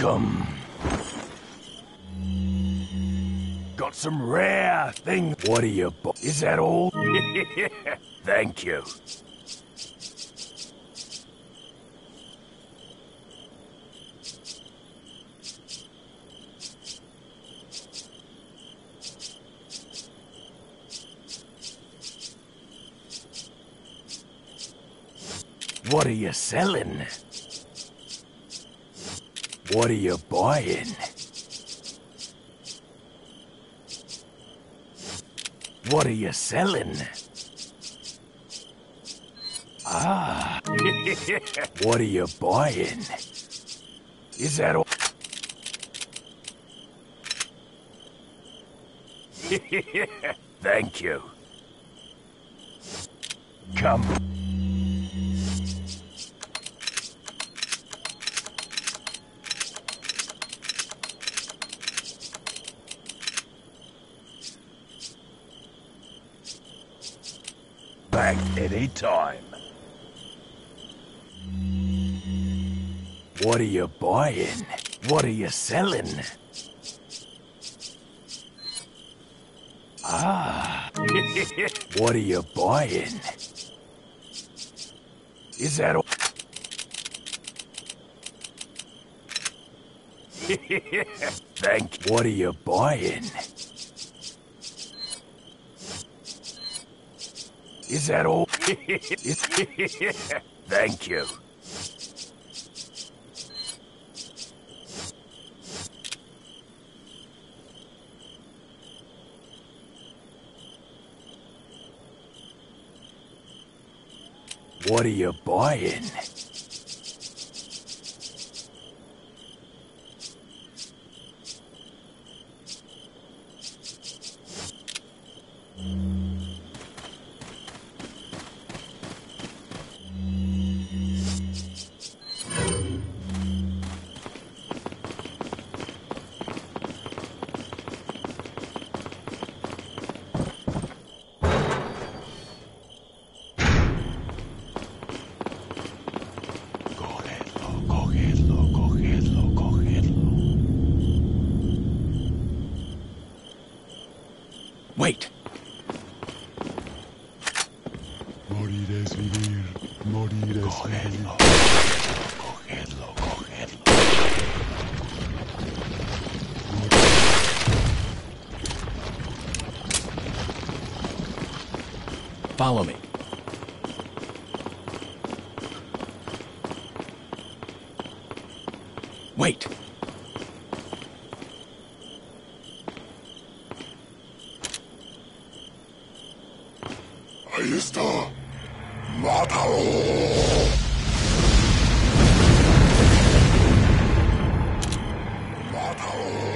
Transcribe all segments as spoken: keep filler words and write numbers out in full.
Welcome. Got some rare thing. What are you? Is that all? Thank you. What are you selling? What are you buying? What are you selling? Ah. What are you buying? Is that all? Thank you. Come. Back any time. What are you buying? What are you selling? Ah. What are you buying? Is that all? Thank you. What are you buying? Is that all? Thank you. What are you buying? Follow me. Wait. Ahí está. Mátalo. Mátalo.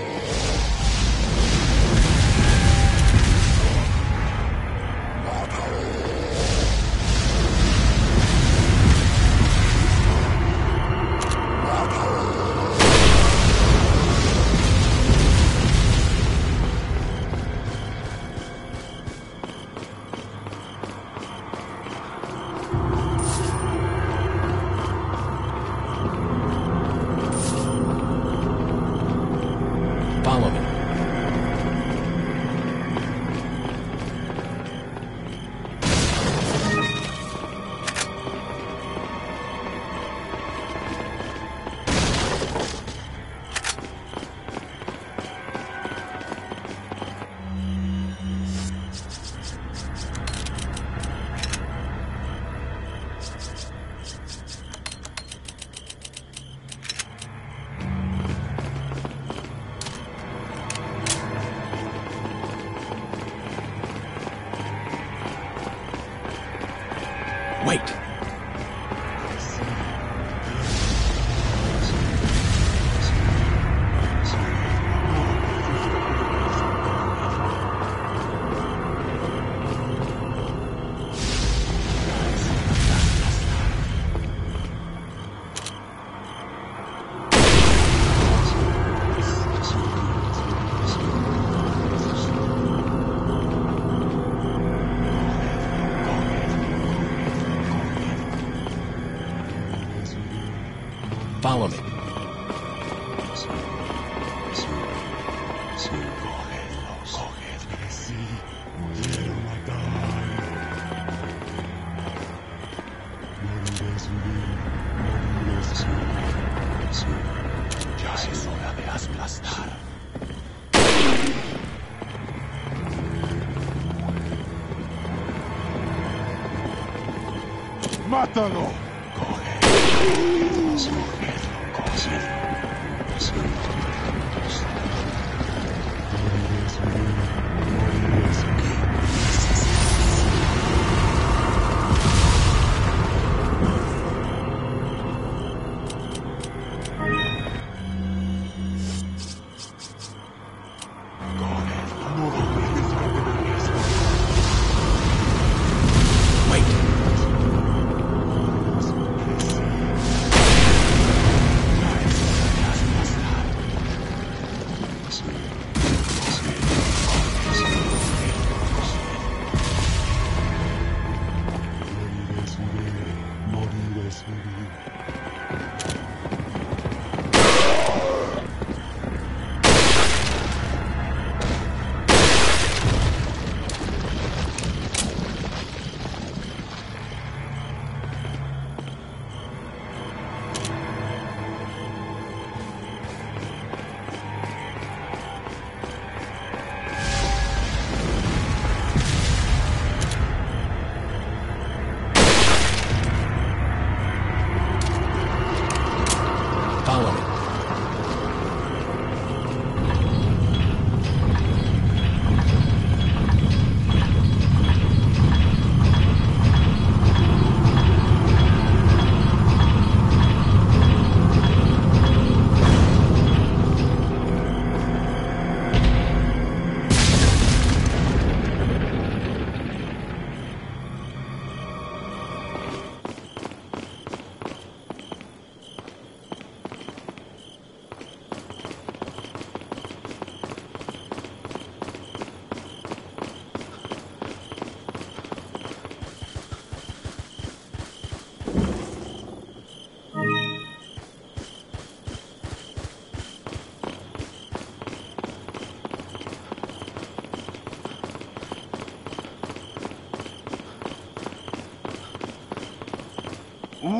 ¡Mátalo! Coge, sujeto, coge,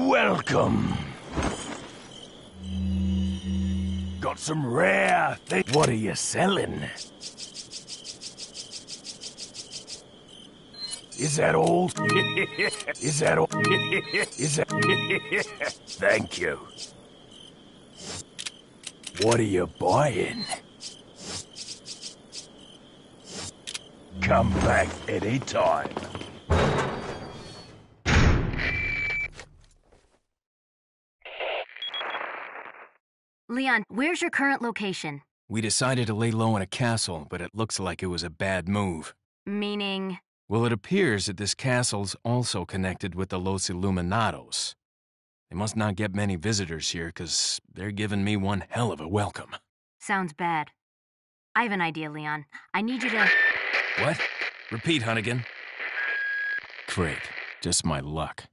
welcome. Got some rare thing. What are you selling? Is that all? Is that all? Is that? Thank you. What are you buying? Come back any time. Leon, where's your current location? We decided to lay low in a castle, but it looks like it was a bad move. Meaning? Well, it appears that this castle's also connected with the Los Illuminados. They must not get many visitors here, because they're giving me one hell of a welcome. Sounds bad. I have an idea, Leon. I need you to... What? Repeat, Hunnigan. Great. Just my luck.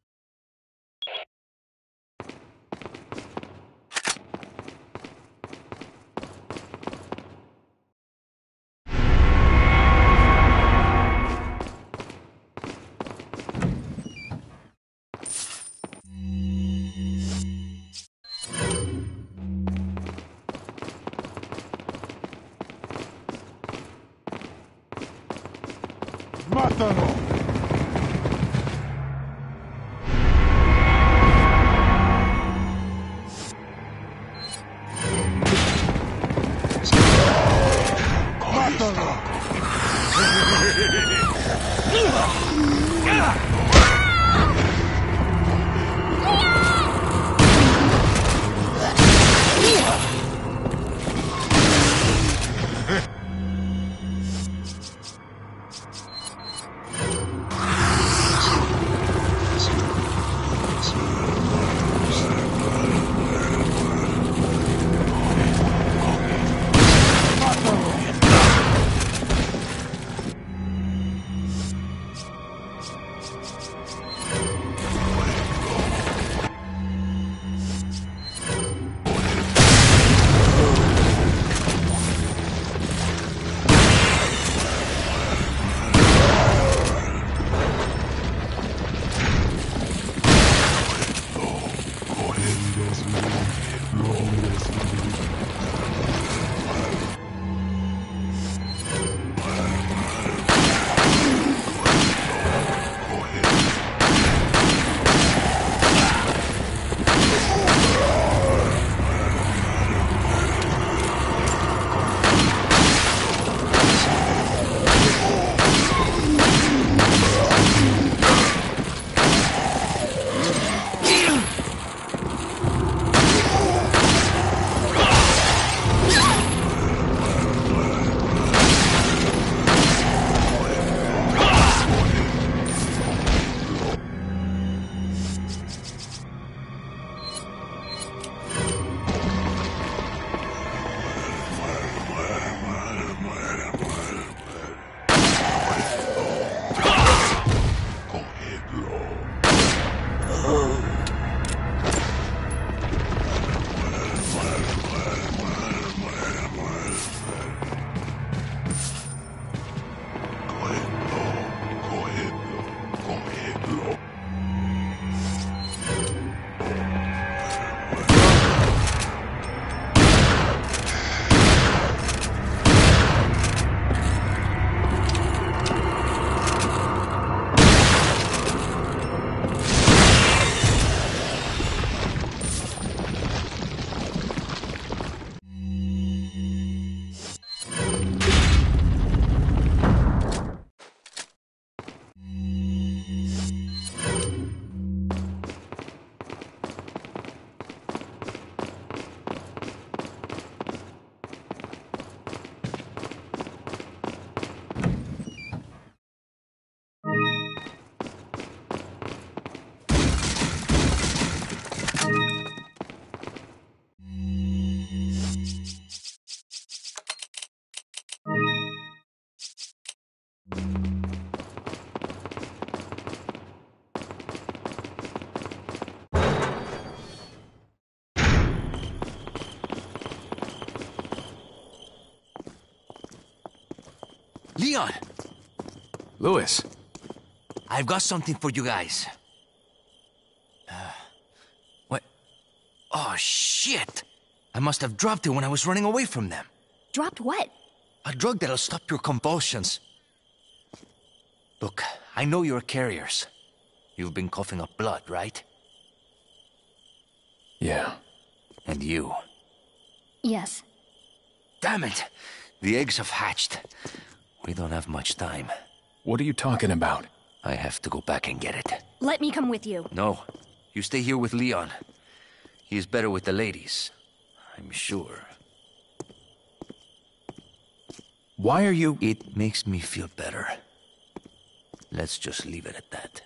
Leon! Louis. I've got something for you guys. Uh, what? Oh, shit! I must have dropped it when I was running away from them. Dropped what? A drug that'll stop your convulsions. Look, I know you're carriers. You've been coughing up blood, right? Yeah. And you? Yes. Damn it! The eggs have hatched. We don't have much time. What are you talking about? I have to go back and get it. Let me come with you. No. You stay here with Leon. He is better with the ladies, I'm sure. Why are you... It makes me feel better. Let's just leave it at that.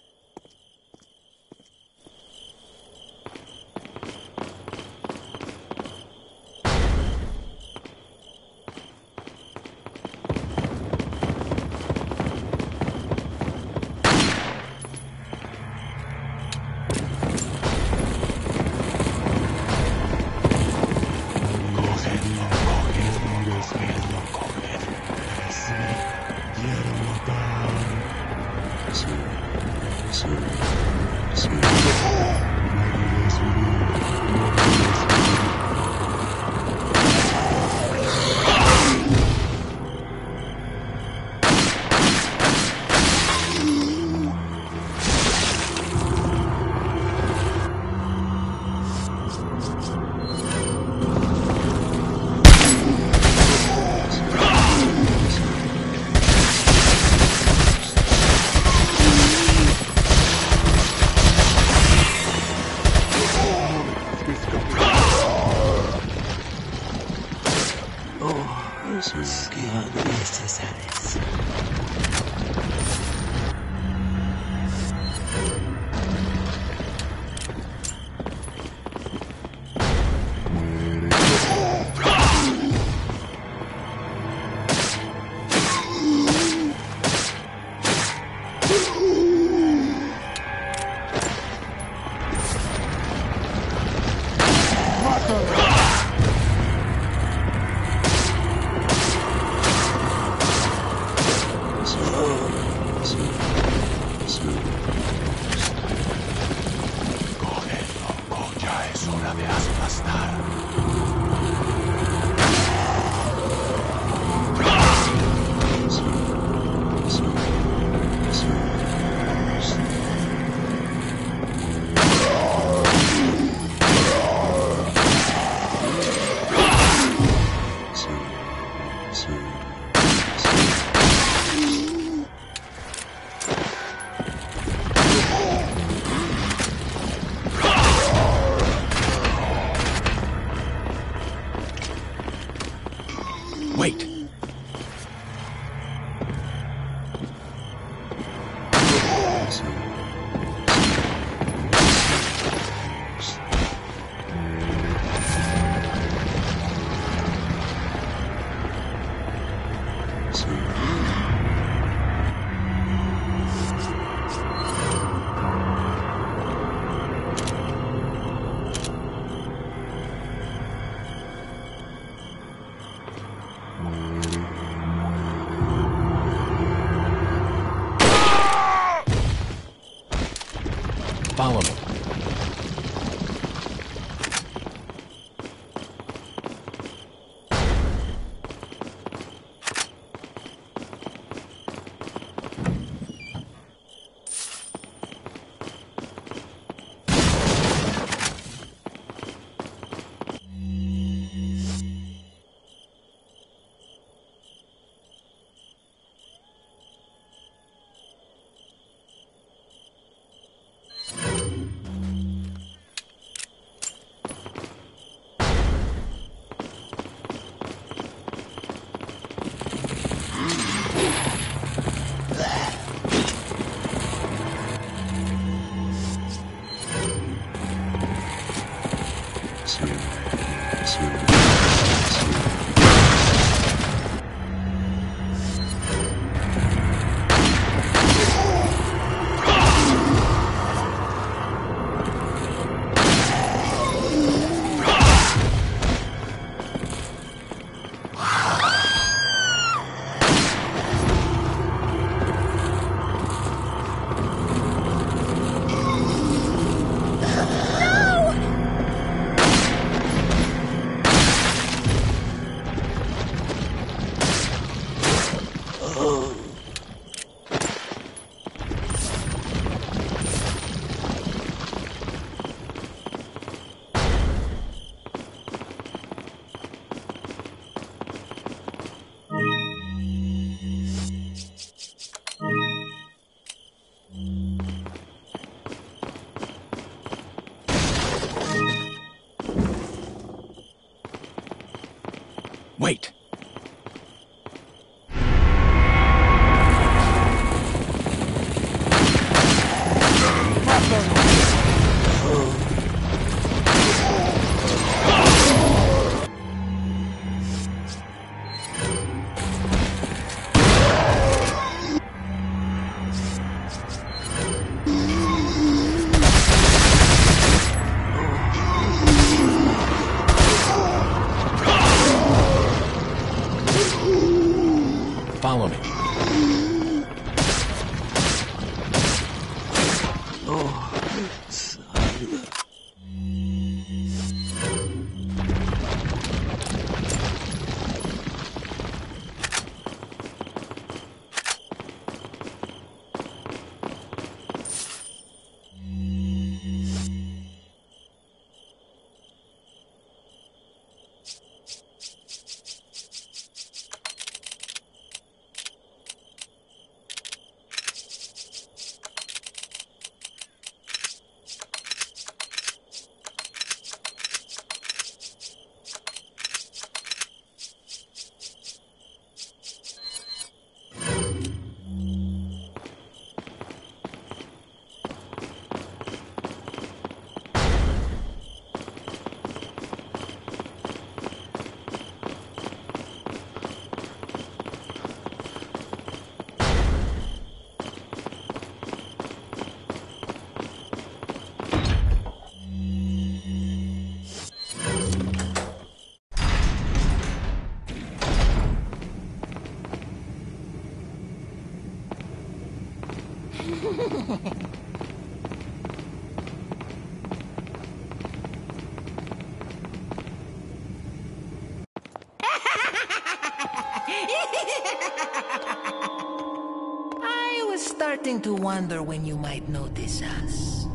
I was starting to wonder when you might notice us.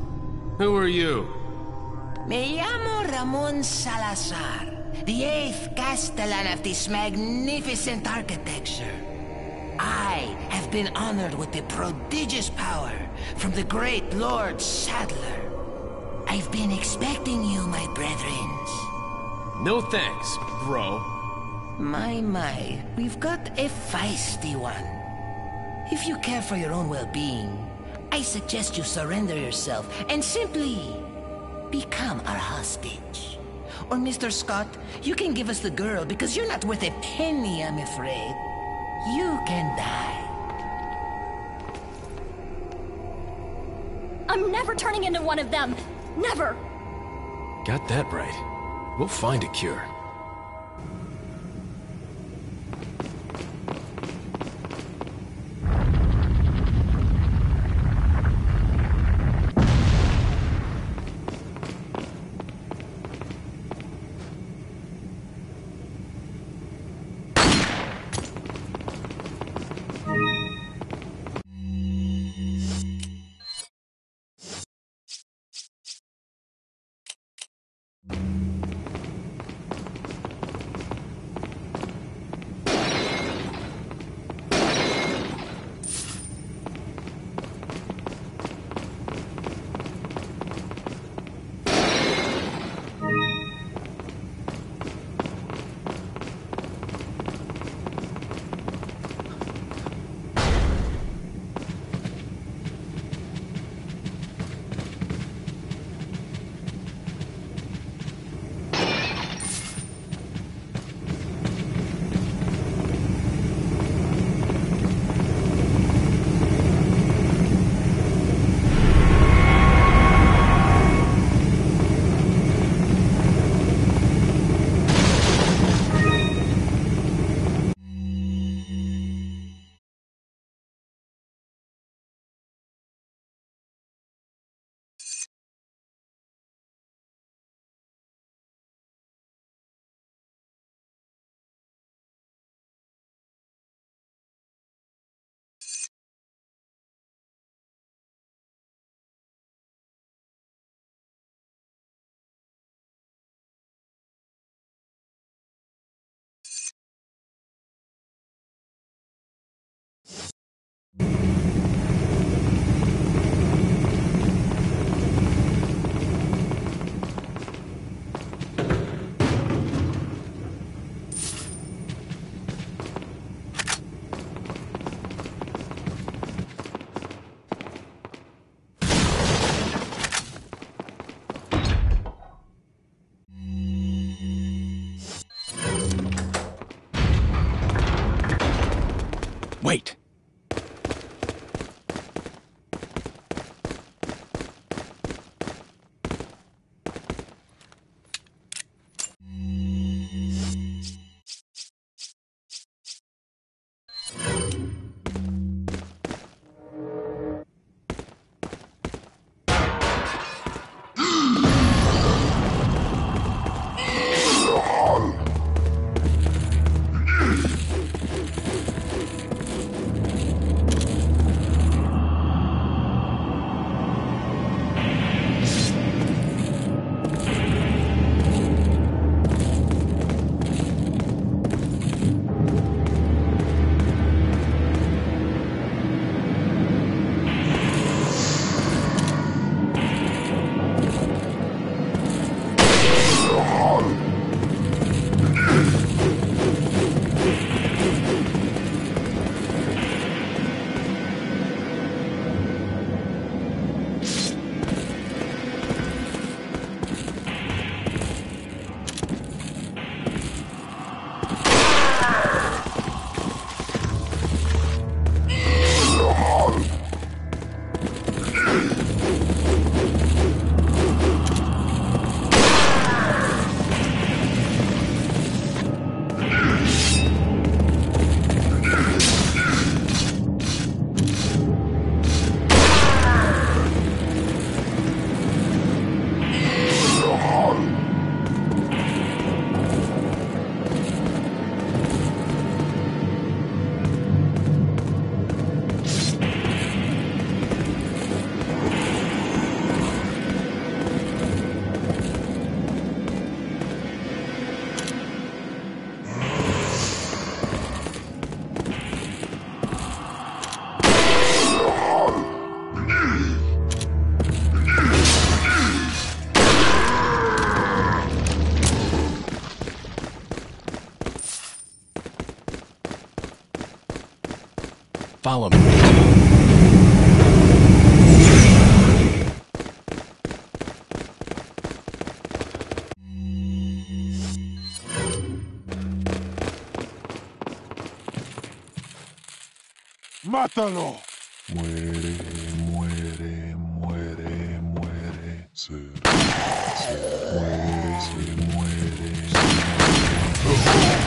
Who are you? Me llamo Ramon Salazar, the eighth Castellan of this magnificent architecture. I have been honored with the prodigious power from the great Lord Sadler. I've been expecting you, my brethren. No thanks, bro. My, my, we've got a feisty one. If you care for your own well-being, I suggest you surrender yourself and simply become our hostage. Or, Mister Scott, you can give us the girl because you're not worth a penny, I'm afraid. You can die. I'm never turning into one of them. Never! Got that right. We'll find a cure. Follow me. ¡Mátalo! Muere, muere, muere, muere. Se, se muere, se muere, se muere. ¡Mátalo!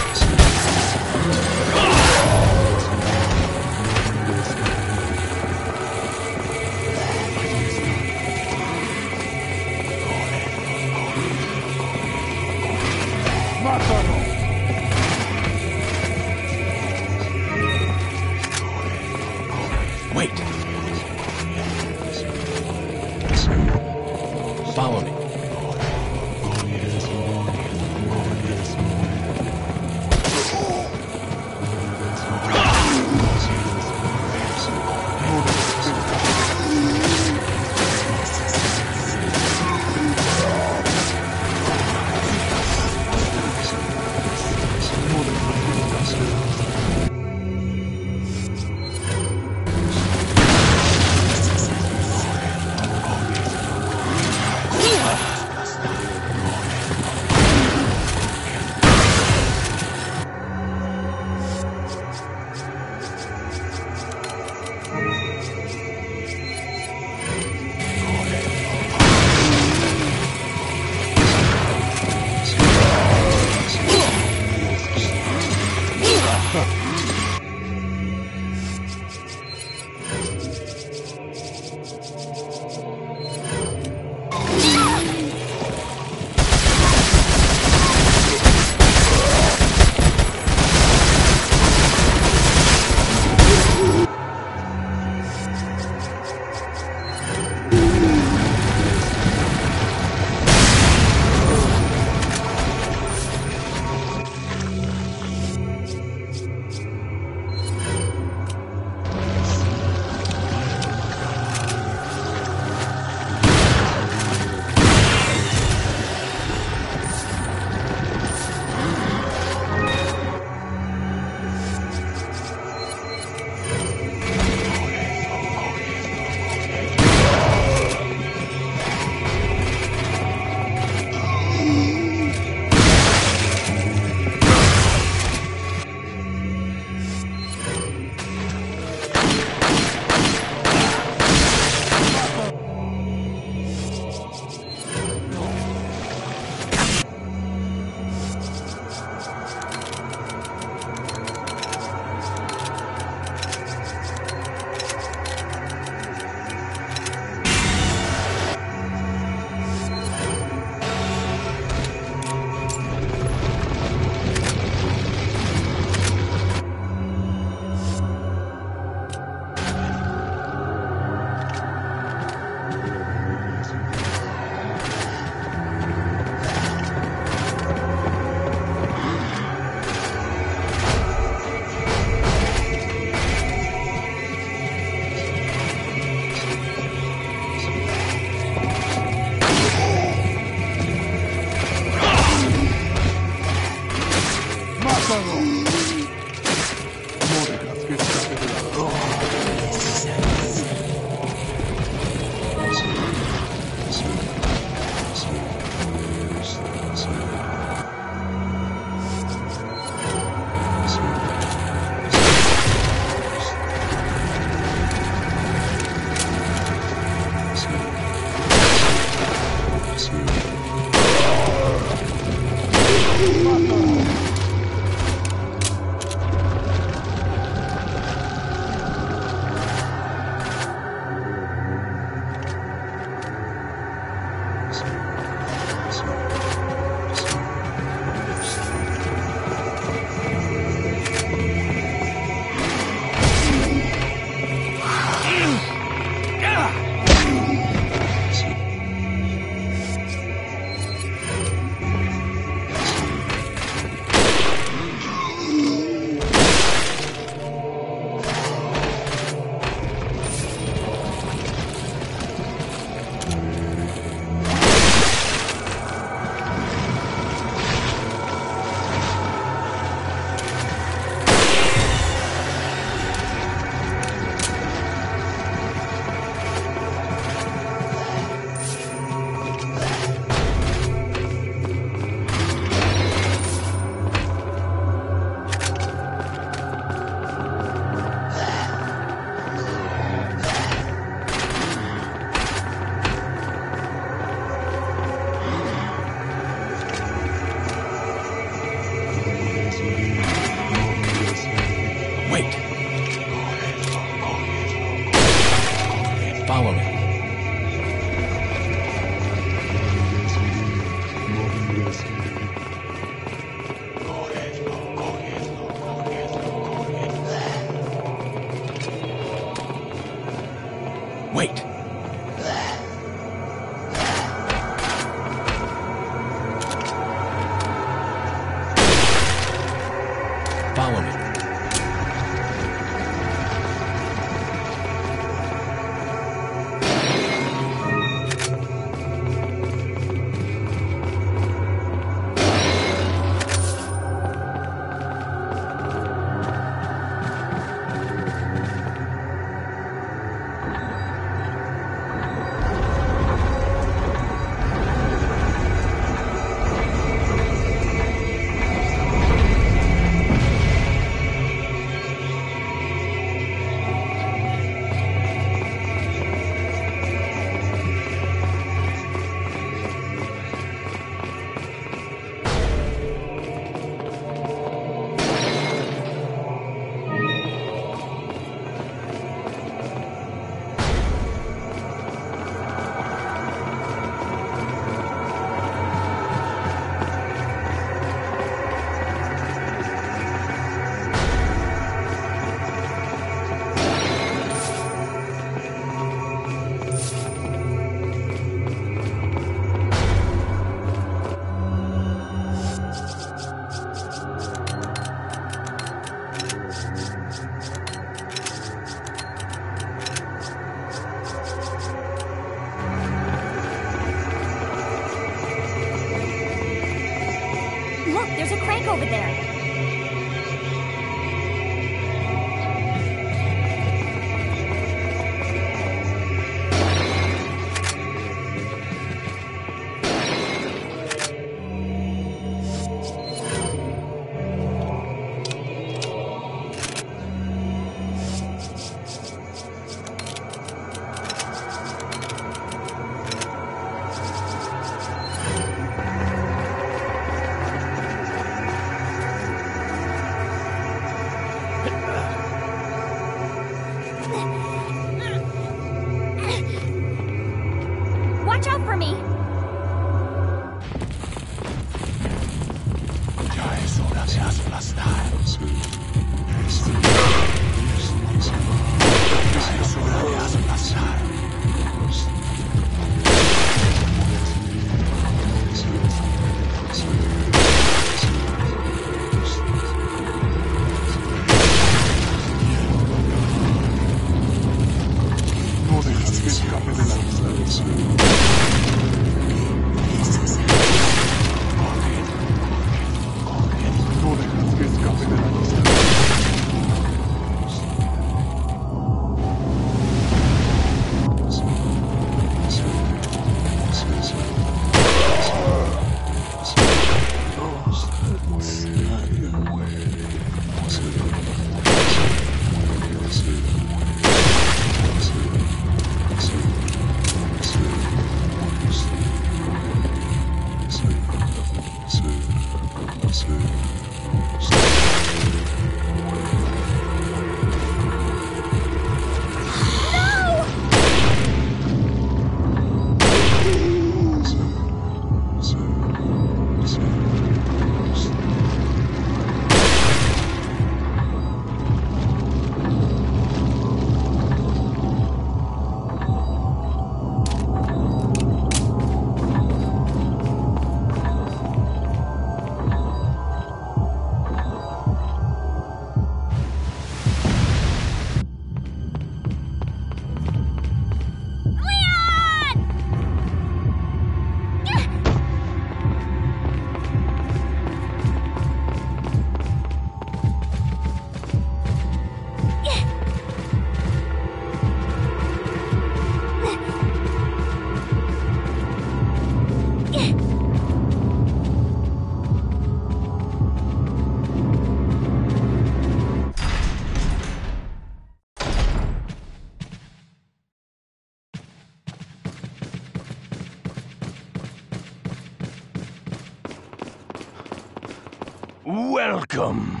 Welcome.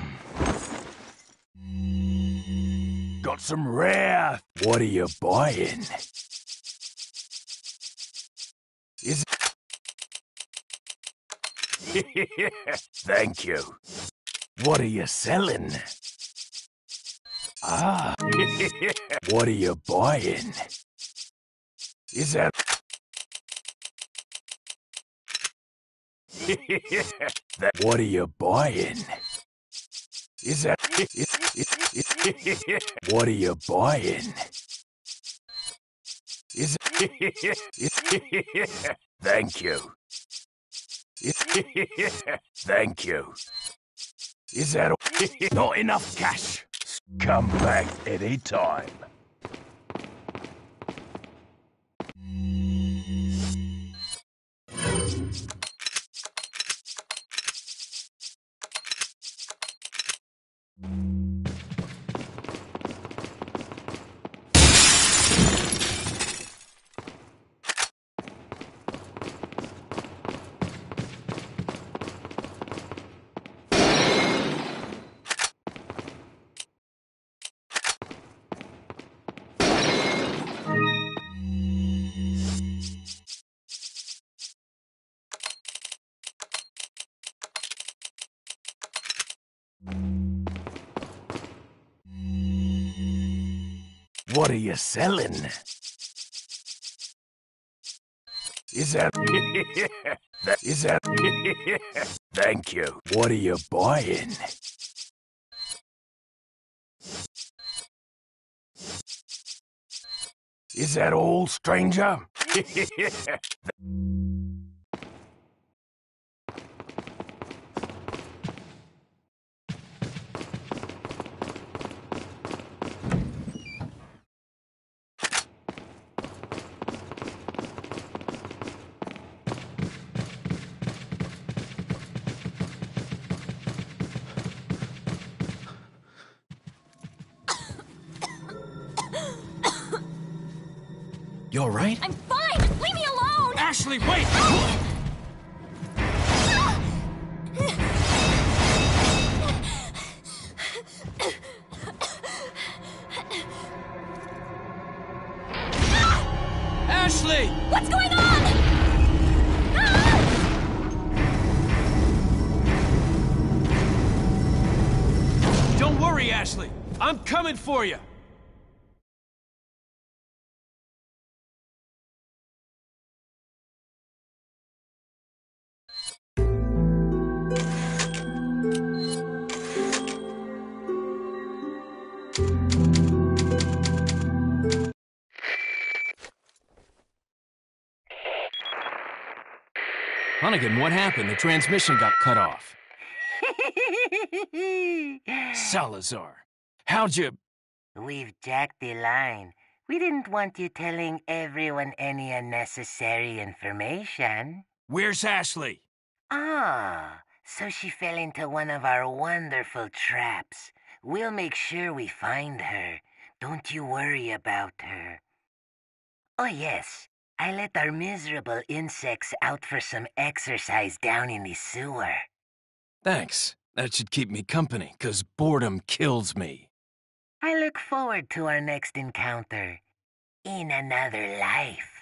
Got some rare. What are you buying? Is it? Thank you. What are you selling? Ah. What are you buying? Is that? That what are you buying? Is that what are you buying? Is it? Thank you. Thank you. Is that not enough cash? Come back any time. What are you selling? Is that? That is that? Thank you. What are you buying? Is that all, stranger? You all right? I'm fine! Leave me alone! Ashley, wait! Ashley! What's going on? Don't worry, Ashley. I'm coming for you. Hunnigan, what happened? The transmission got cut off. Salazar, how'd you... We've jacked the line. We didn't want you telling everyone any unnecessary information. Where's Ashley? Ah, so she fell into one of our wonderful traps. We'll make sure we find her. Don't you worry about her. Oh yes, I let our miserable insects out for some exercise down in the sewer. Thanks. That should keep me company, 'cause boredom kills me. I look forward to our next encounter. In another life.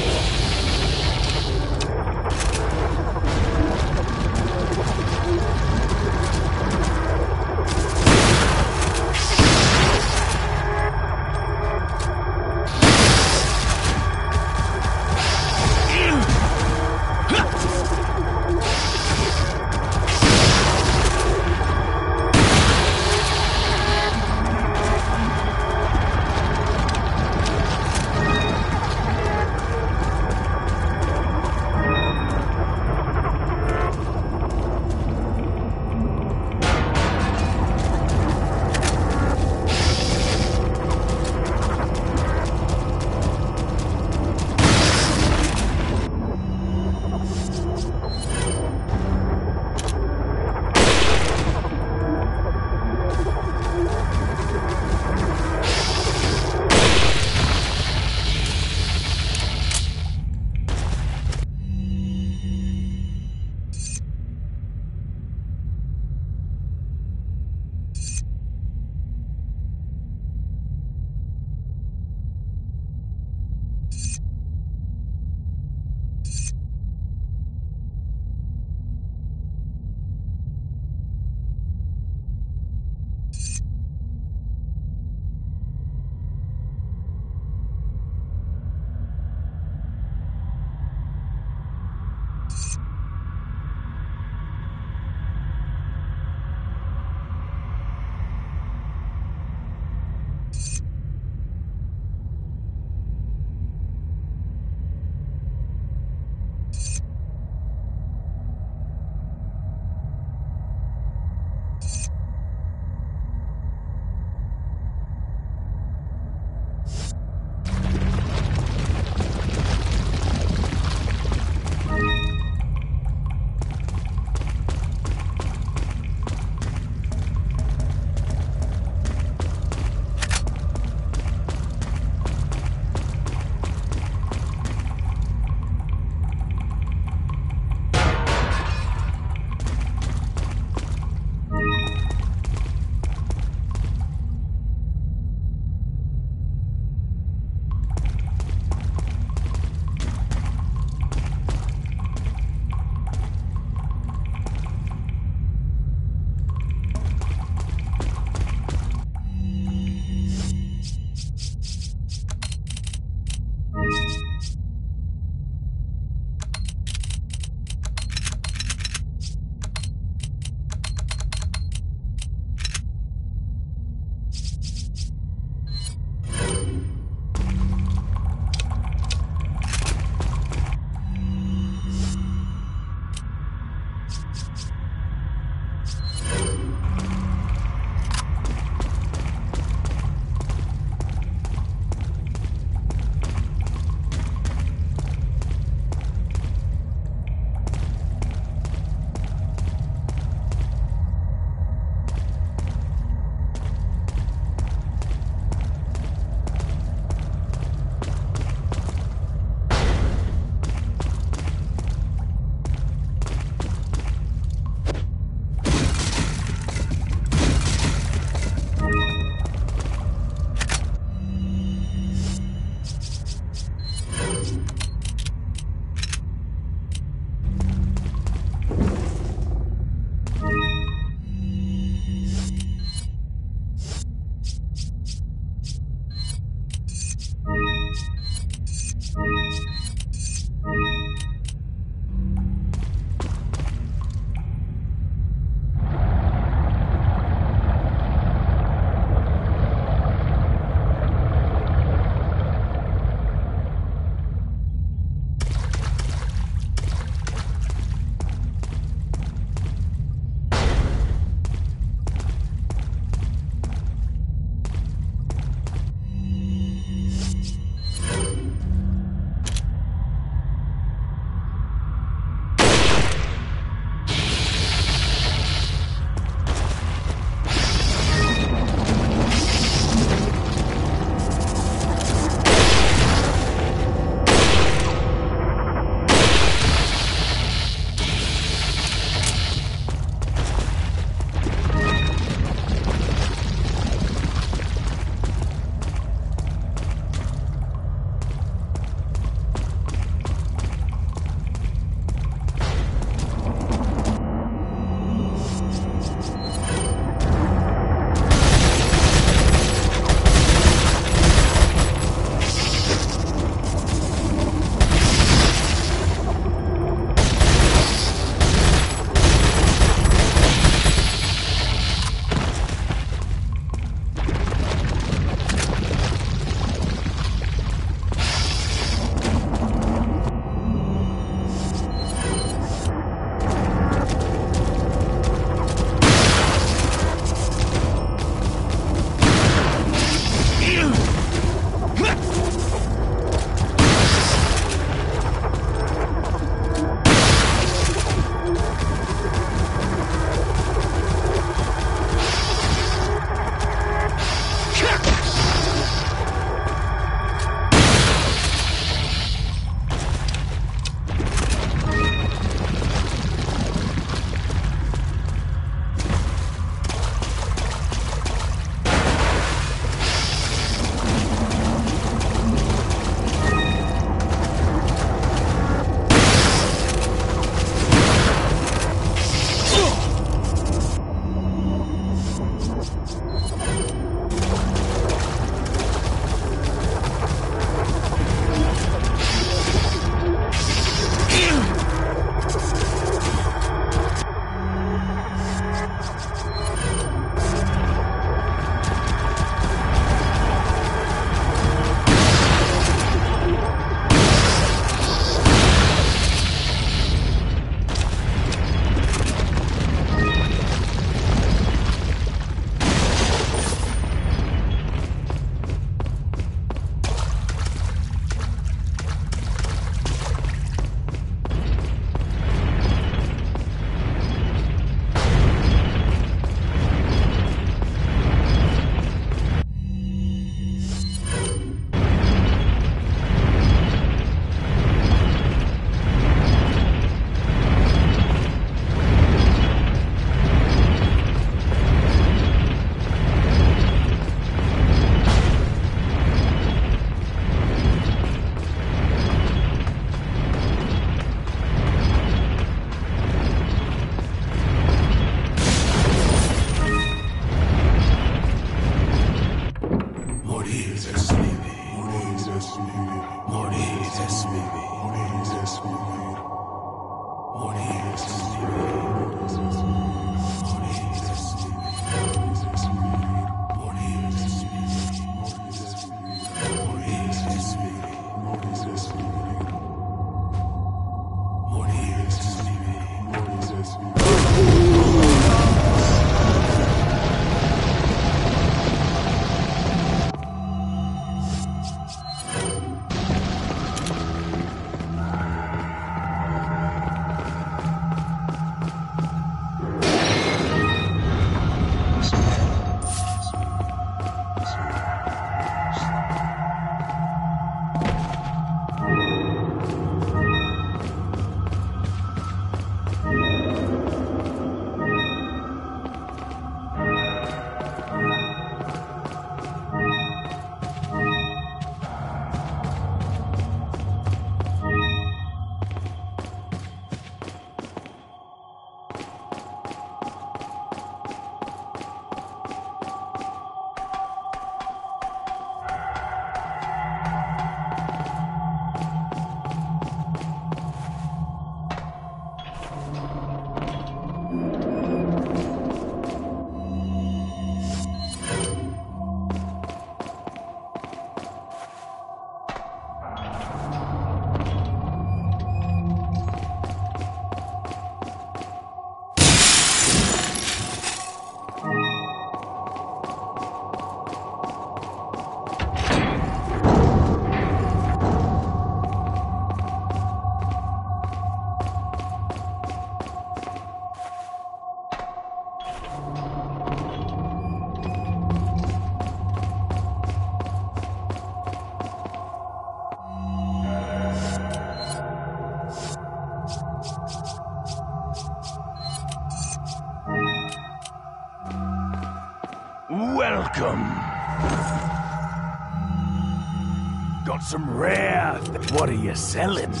Got some rare. What are you selling? Is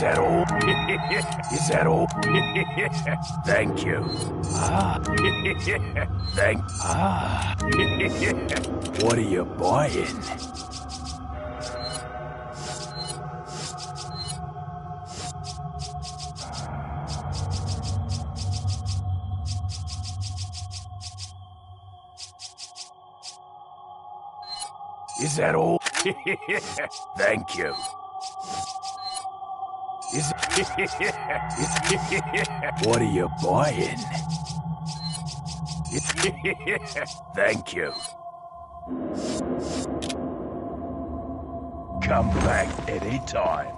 that all? Is that all? Thank you. Ah. Thank. Ah. What are you buying? Is that all? Thank you. Is what are you buying? Thank you. Come back anytime.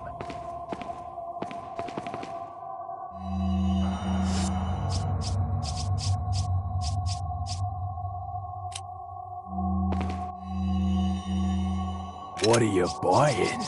What are you buying? No.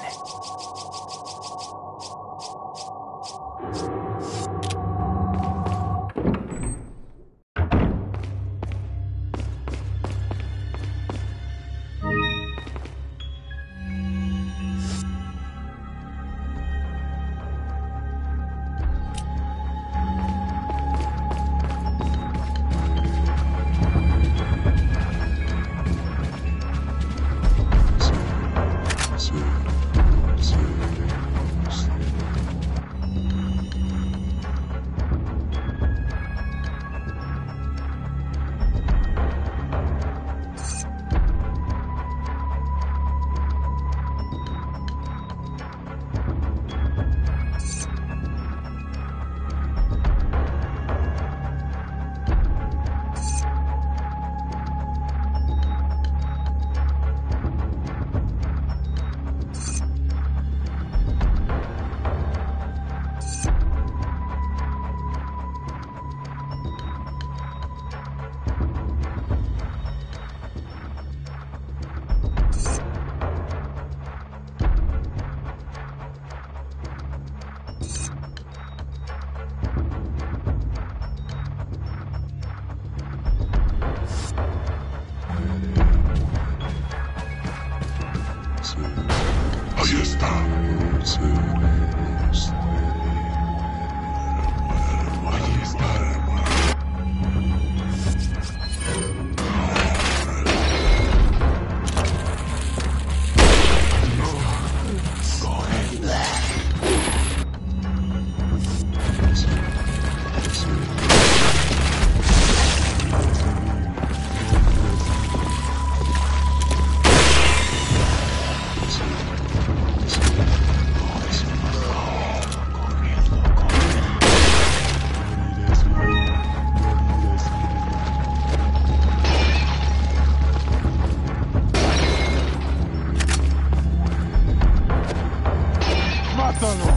todo.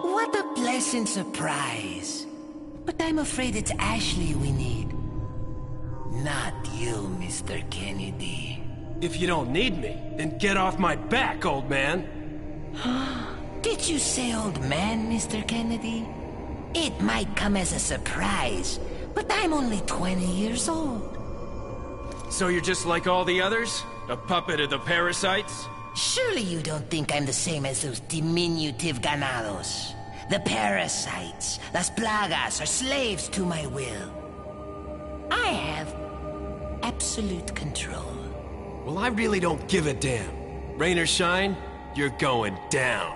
What a pleasant surprise. But I'm afraid it's Ashley we need. Not you, Mister Kennedy. If you don't need me, then get off my back, old man. Did you say old man, Mister Kennedy? It might come as a surprise, but I'm only twenty years old. So you're just like all the others? A puppet of the parasites? Surely you don't think I'm the same as those diminutive ganados. The parasites, Las Plagas, are slaves to my will. I have absolute control. Well, I really don't give a damn. Rain or shine, you're going down.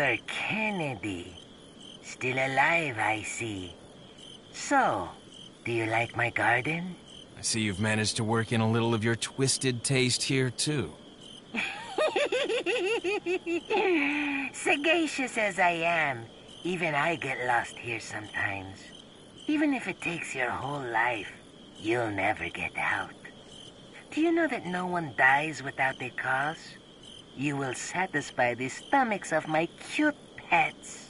Mister Kennedy. Still alive, I see. So, do you like my garden? I see you've managed to work in a little of your twisted taste here, too. Sagacious as I am, even I get lost here sometimes. Even if it takes your whole life, you'll never get out. Do you know that no one dies without a cause? You will satisfy the stomachs of my cute pets.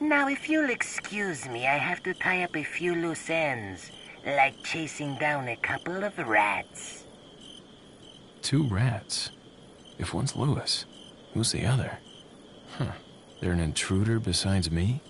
Now, if you'll excuse me, I have to tie up a few loose ends, like chasing down a couple of rats. Two rats? If one's Lewis, who's the other? Huh. They're an intruder besides me?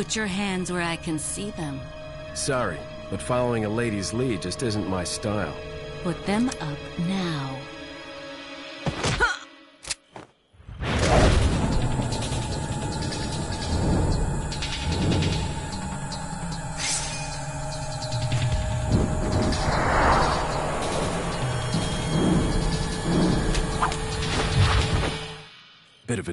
Put your hands where I can see them. Sorry, but following a lady's lead just isn't my style. Put them up now. Bit of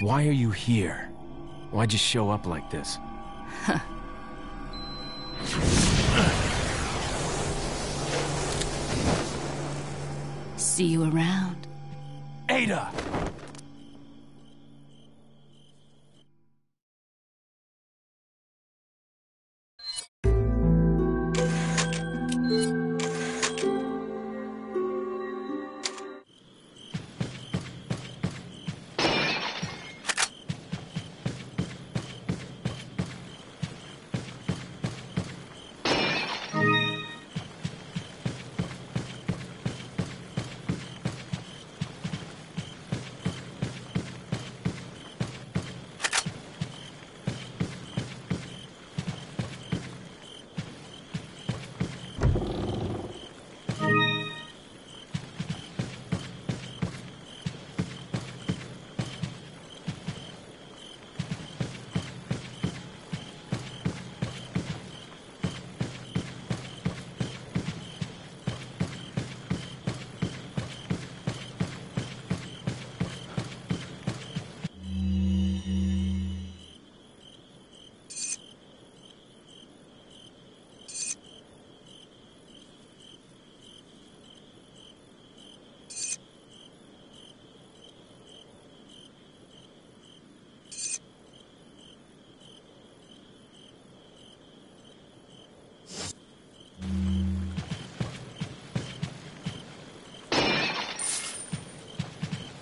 Why are you here? Why'd you show up like this? Huh. See you around. Ada!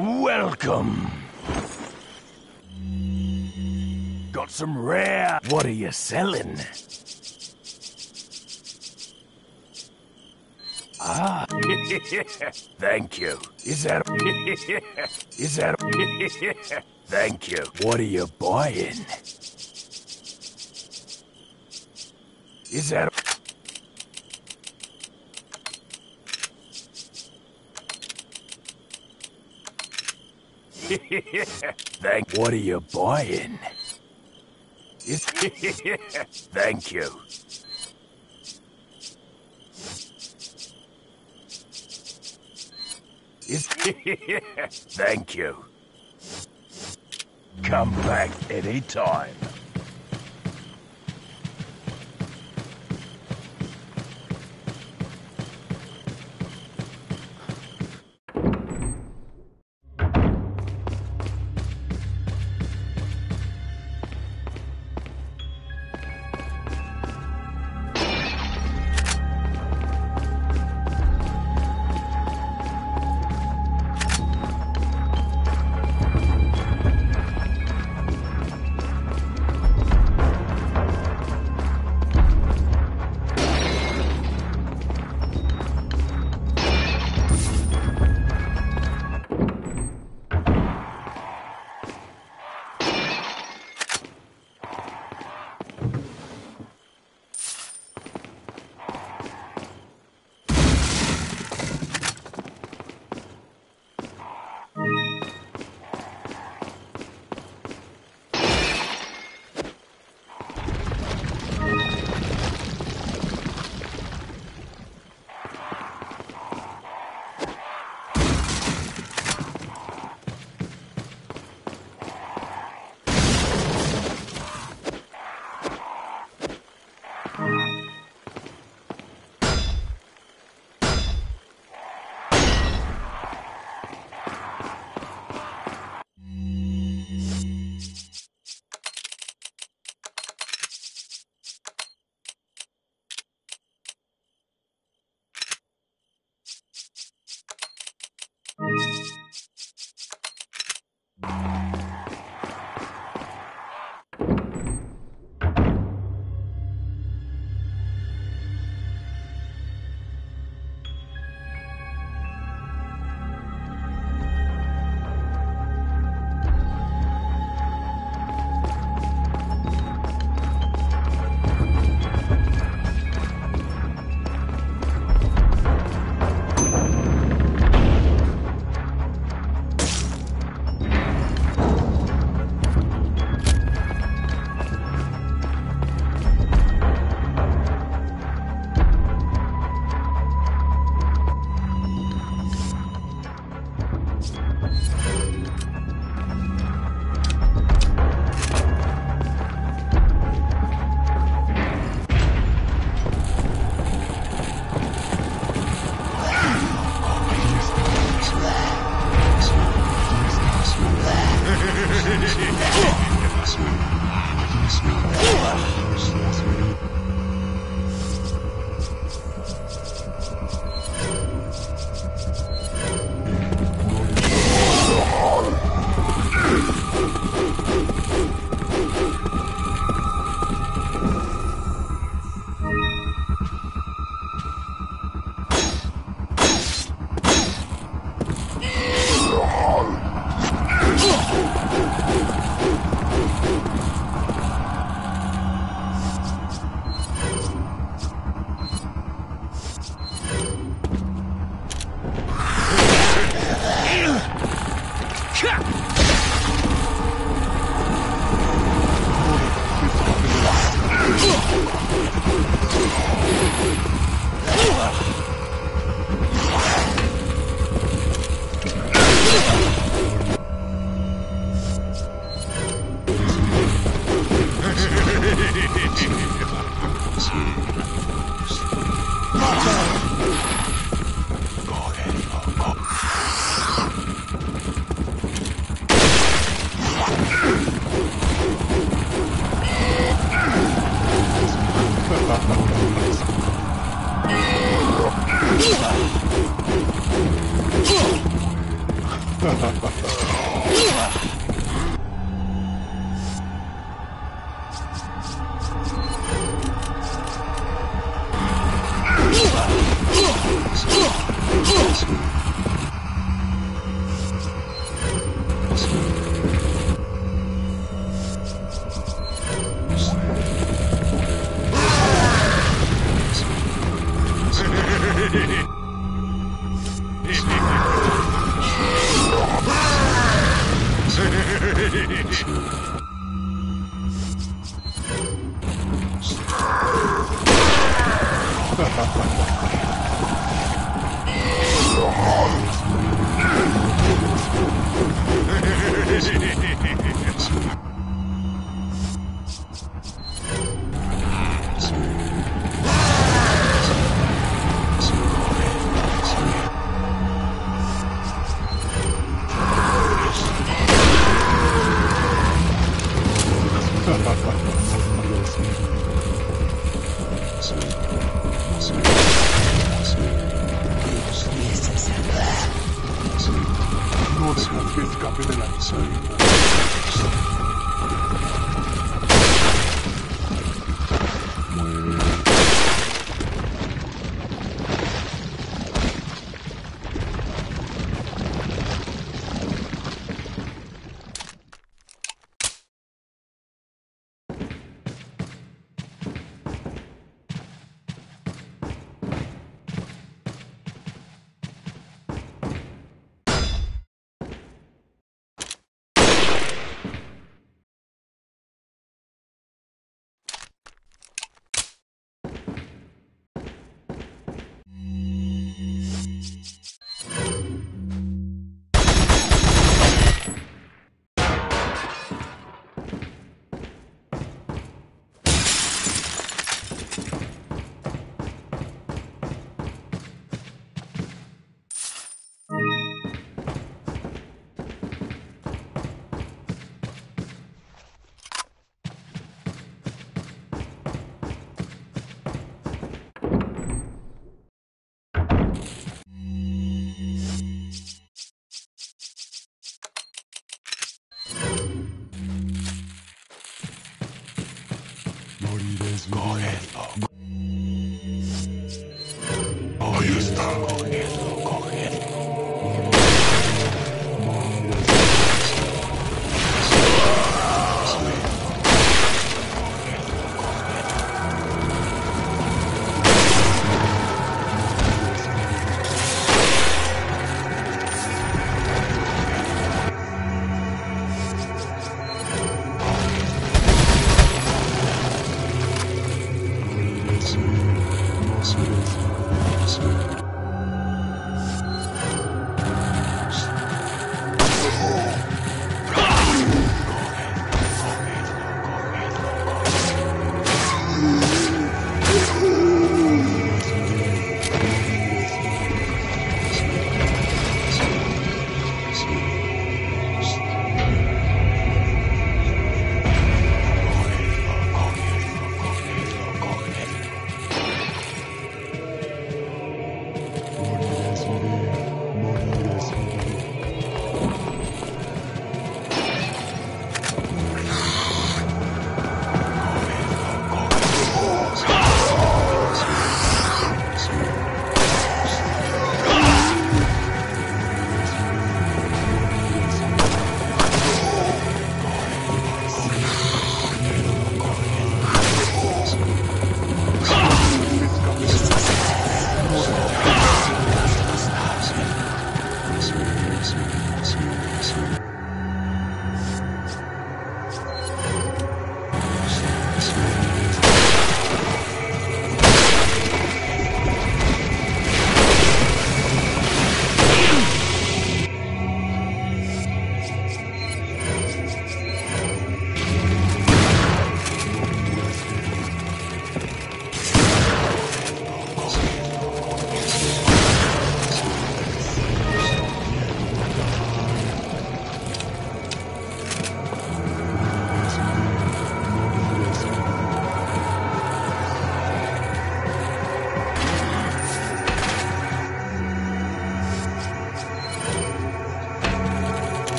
Welcome. Got some rare. What are you selling? Ah. Thank you. Is that? Is that? Thank you. What are you buying? Is that? Thank. What are you buying? Thank you. Thank you. Come back any time.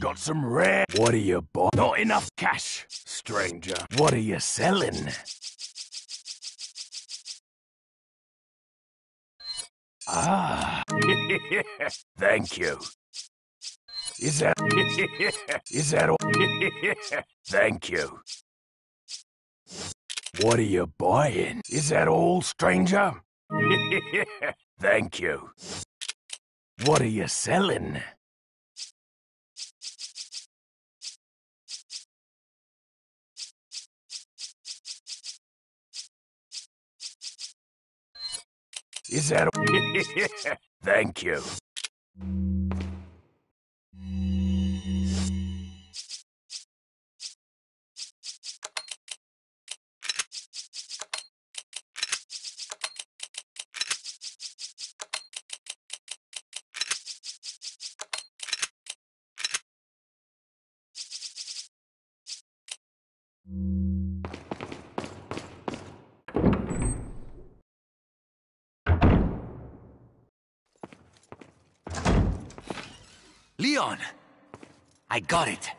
Got some rare. What are you buying? Not enough cash, stranger. What are you selling? Ah. Thank you. Is that... Is that all? Thank you. What are you buying? Is that all, stranger? Thank you. What are you selling? Is that all? Thank you. Leon, I got it.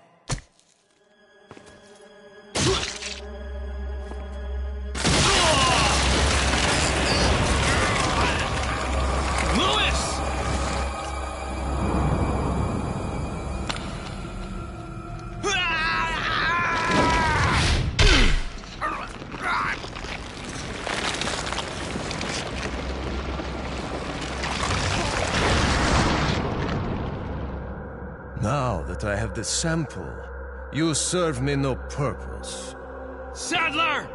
I have the sample. You serve me no purpose. Sadler!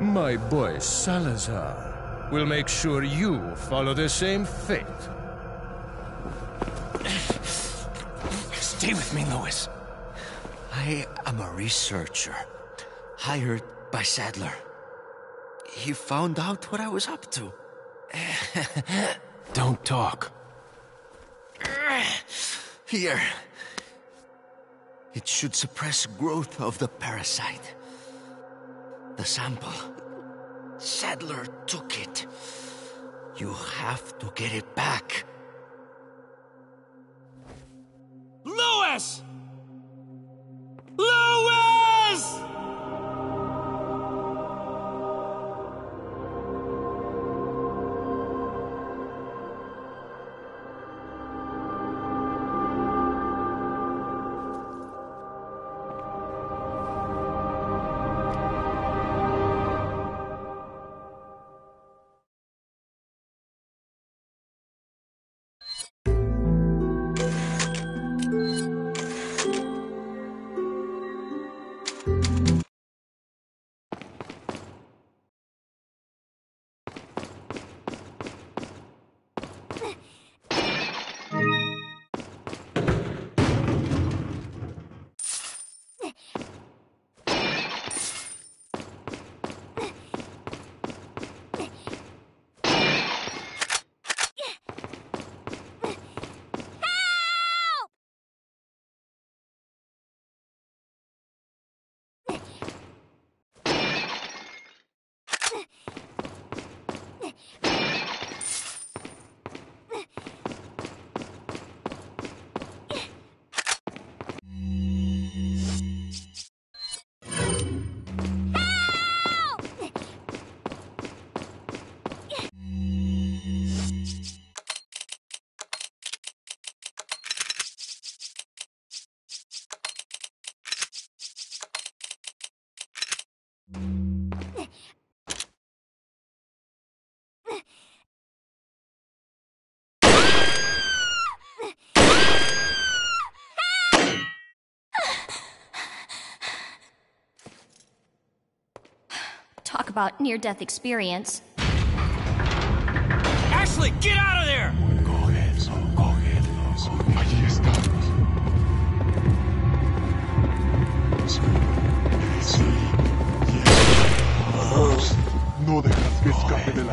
My boy Salazar will make sure you follow the same fate. Stay with me, Lewis. I am a researcher, hired by Sadler. He found out what I was up to. Don't talk. Here. It should suppress growth of the parasite. The sample. Sadler took it. You have to get it back. Lewis! Lewis! Talk about near-death experience. Ashley, get out of there! No dejas que escape de la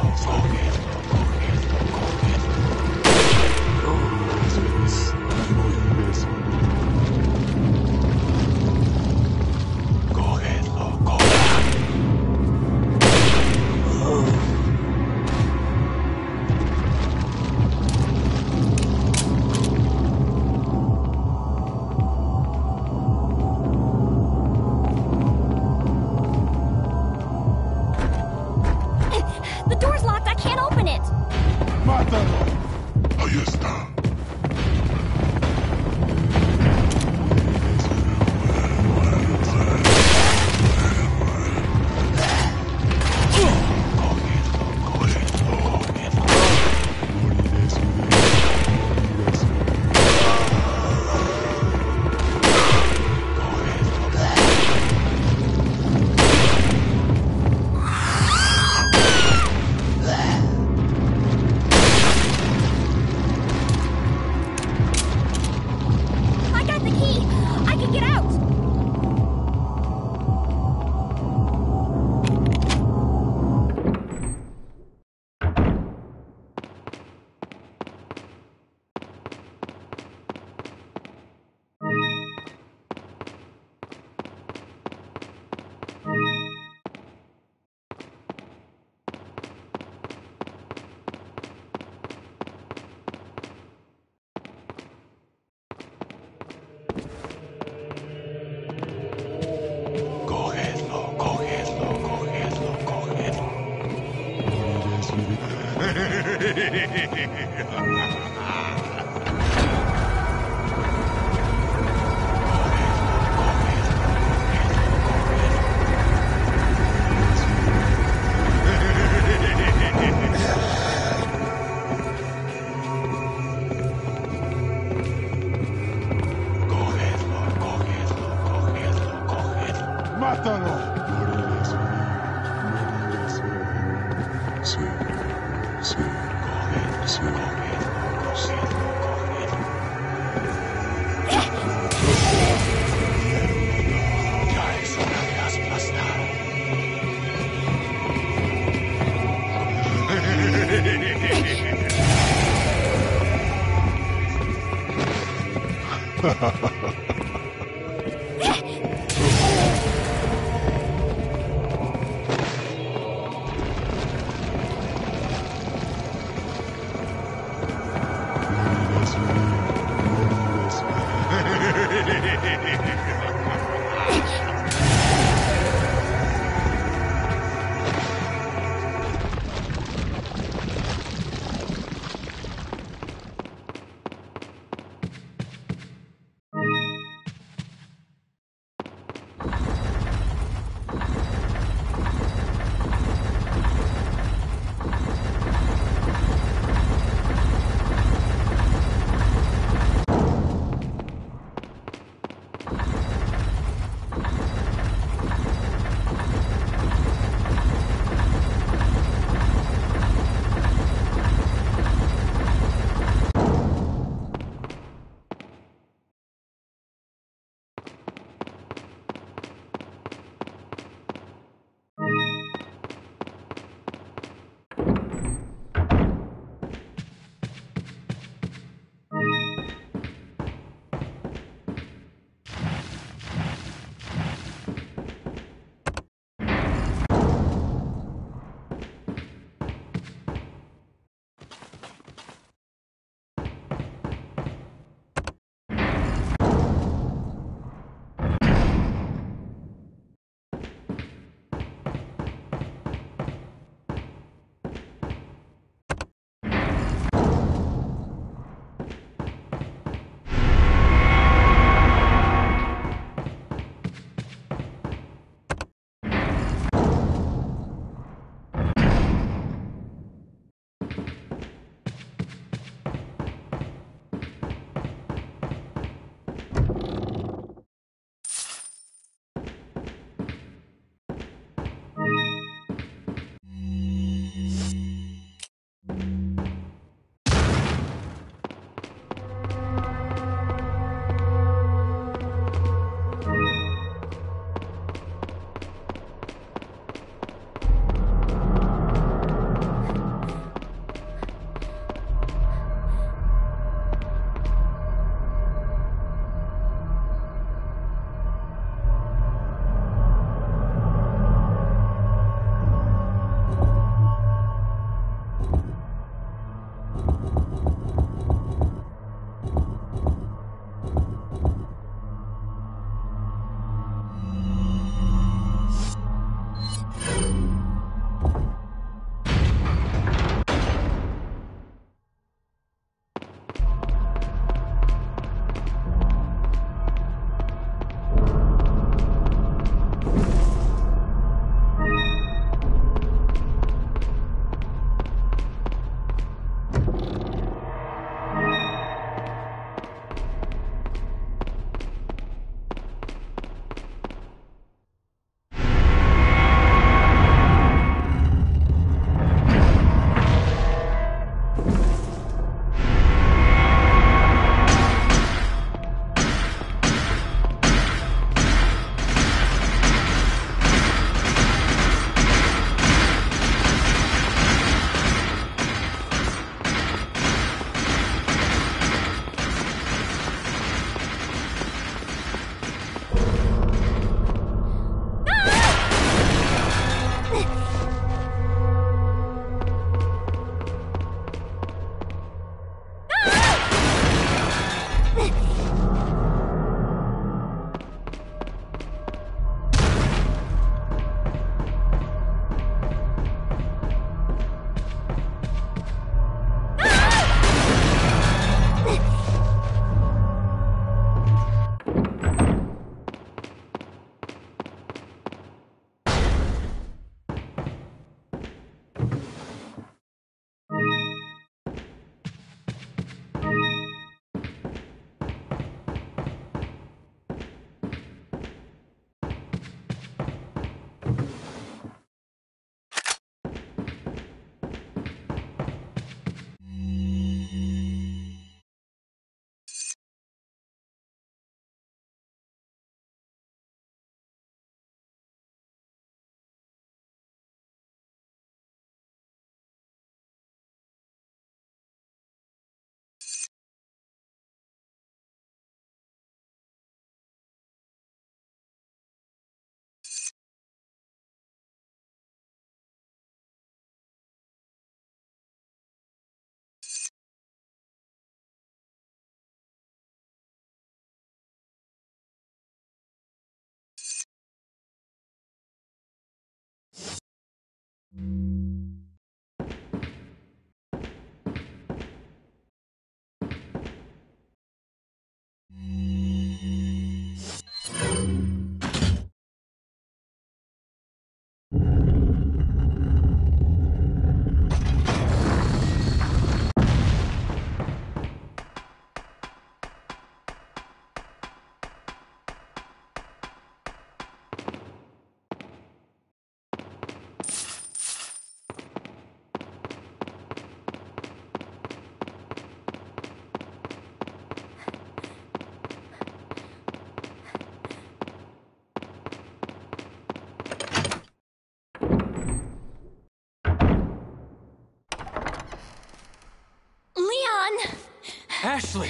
Ashley!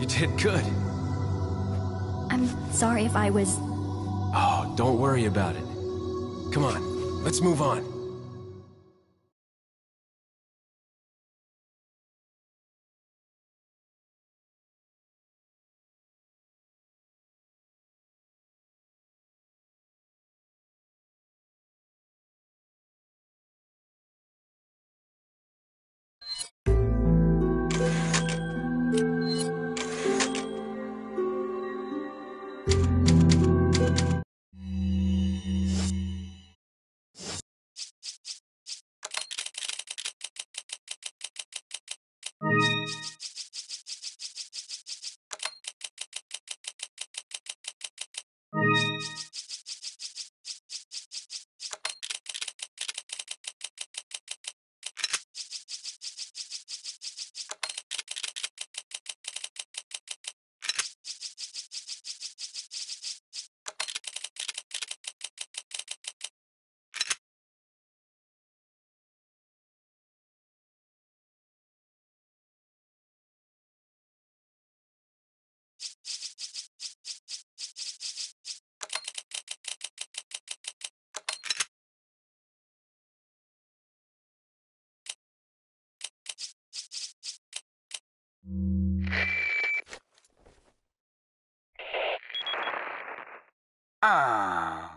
You did good. I'm sorry if I was... Oh, don't worry about it. Come on, let's move on. Oh,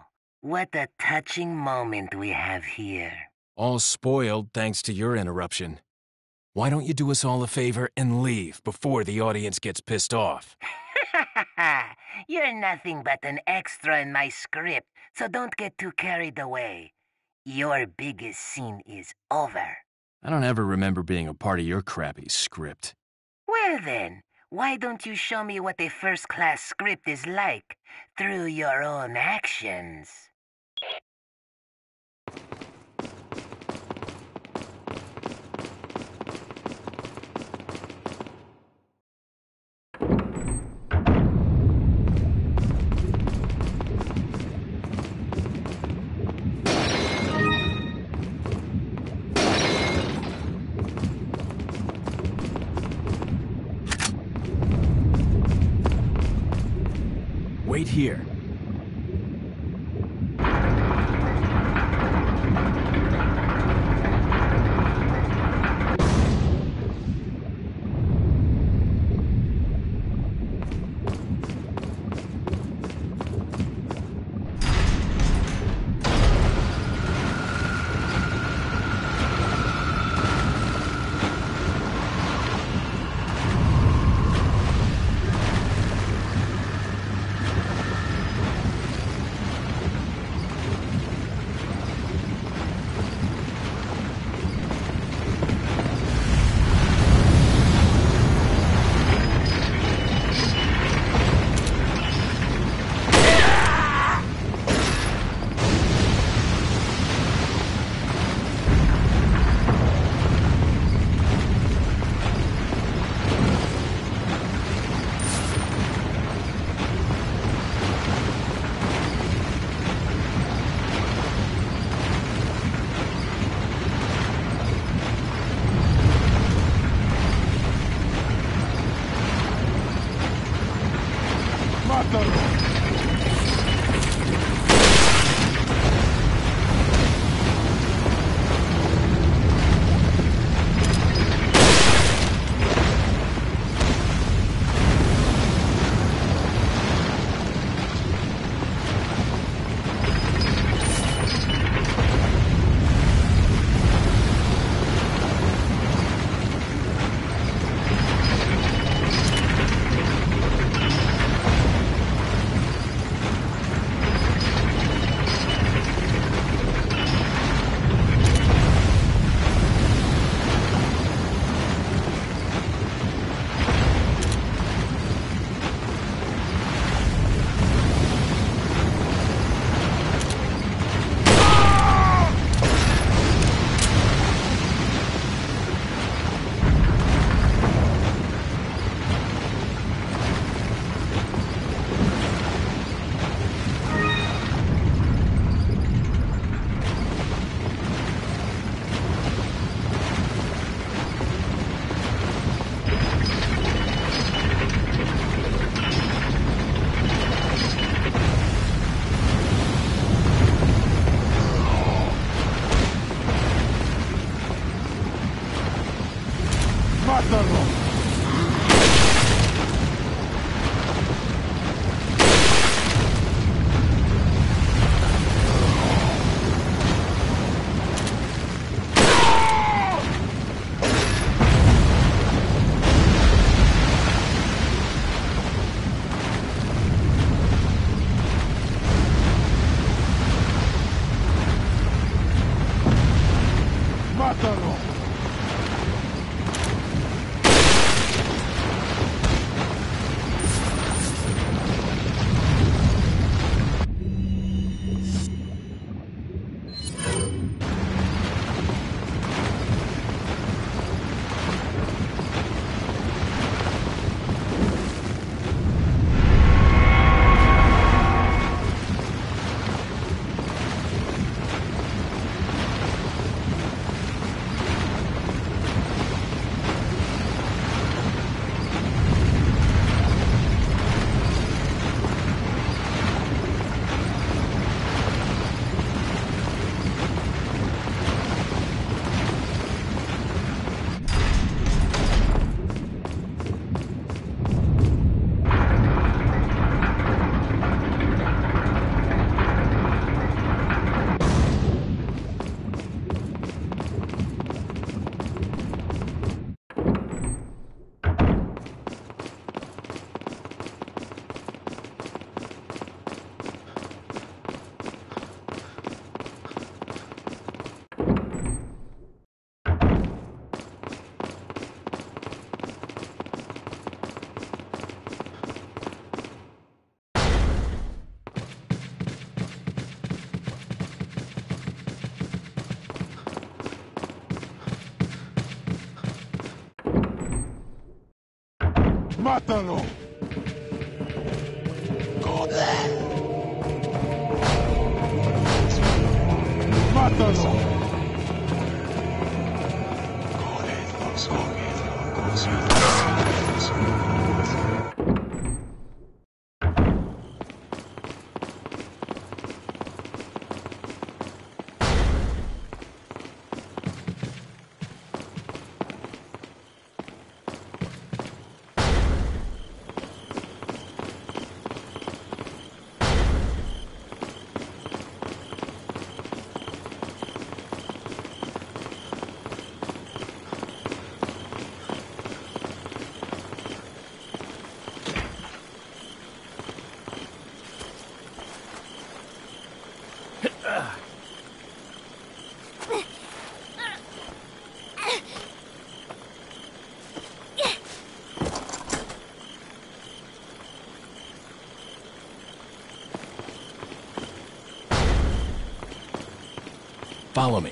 what a touching moment we have here. All spoiled thanks to your interruption. Why don't you do us all a favor and leave before the audience gets pissed off? You're nothing but an extra in my script, so don't get too carried away. Your biggest scene is over. I don't ever remember being a part of your crappy script. Well then. Why don't you show me what a first-class script is like through your own actions? Wait here. ¡Mátalo! ¡Mátalo! Follow me.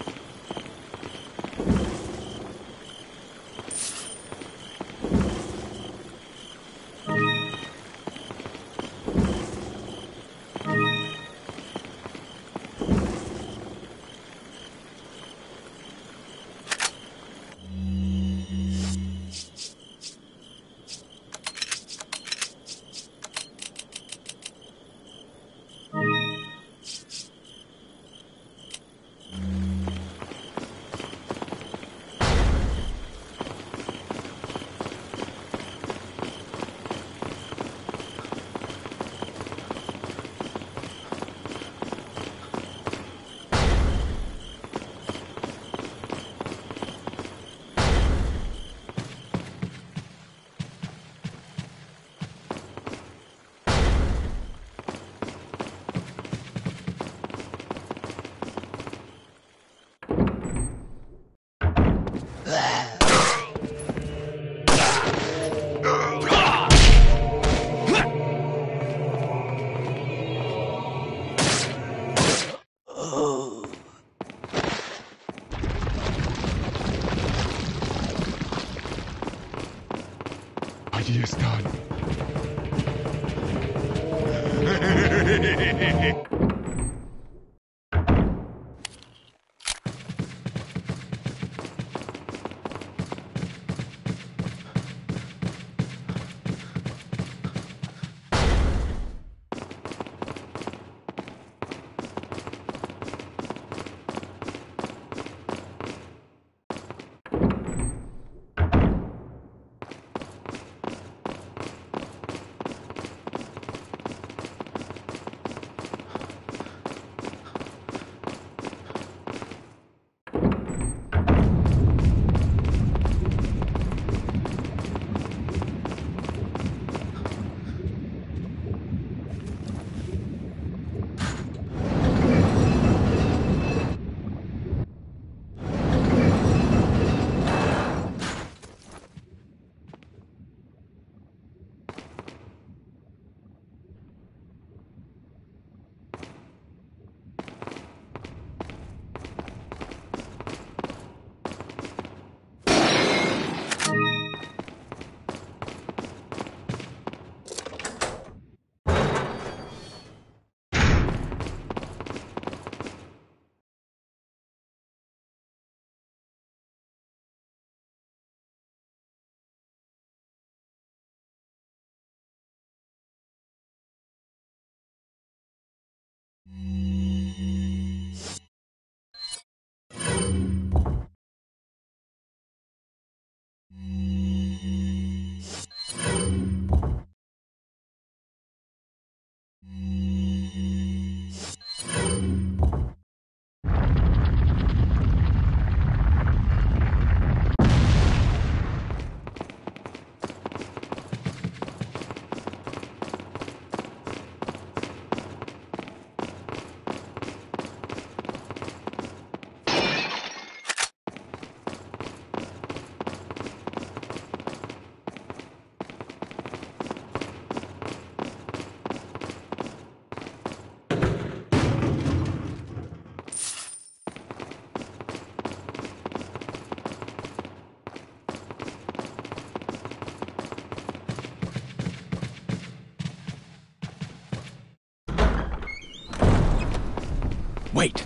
Wait.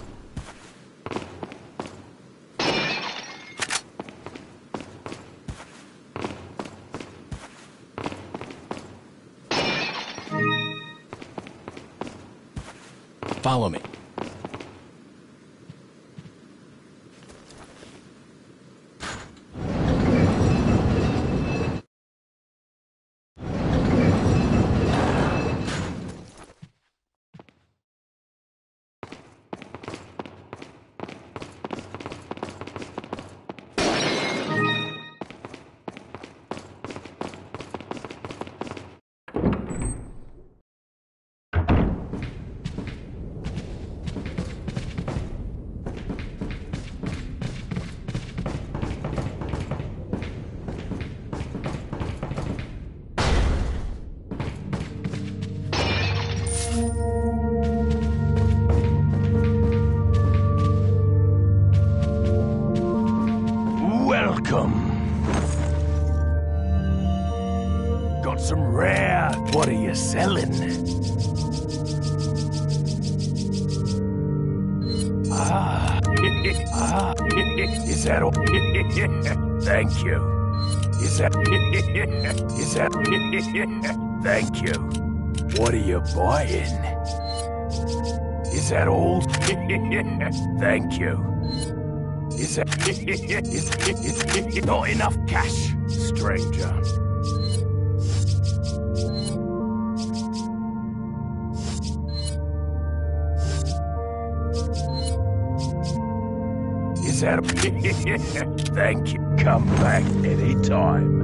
Follow me. Thank you. Is that? Is that? Thank you. What are you buying? Is that all? Thank you. Is that? Is it not enough cash, stranger? Is that? Thank you. Come back any time.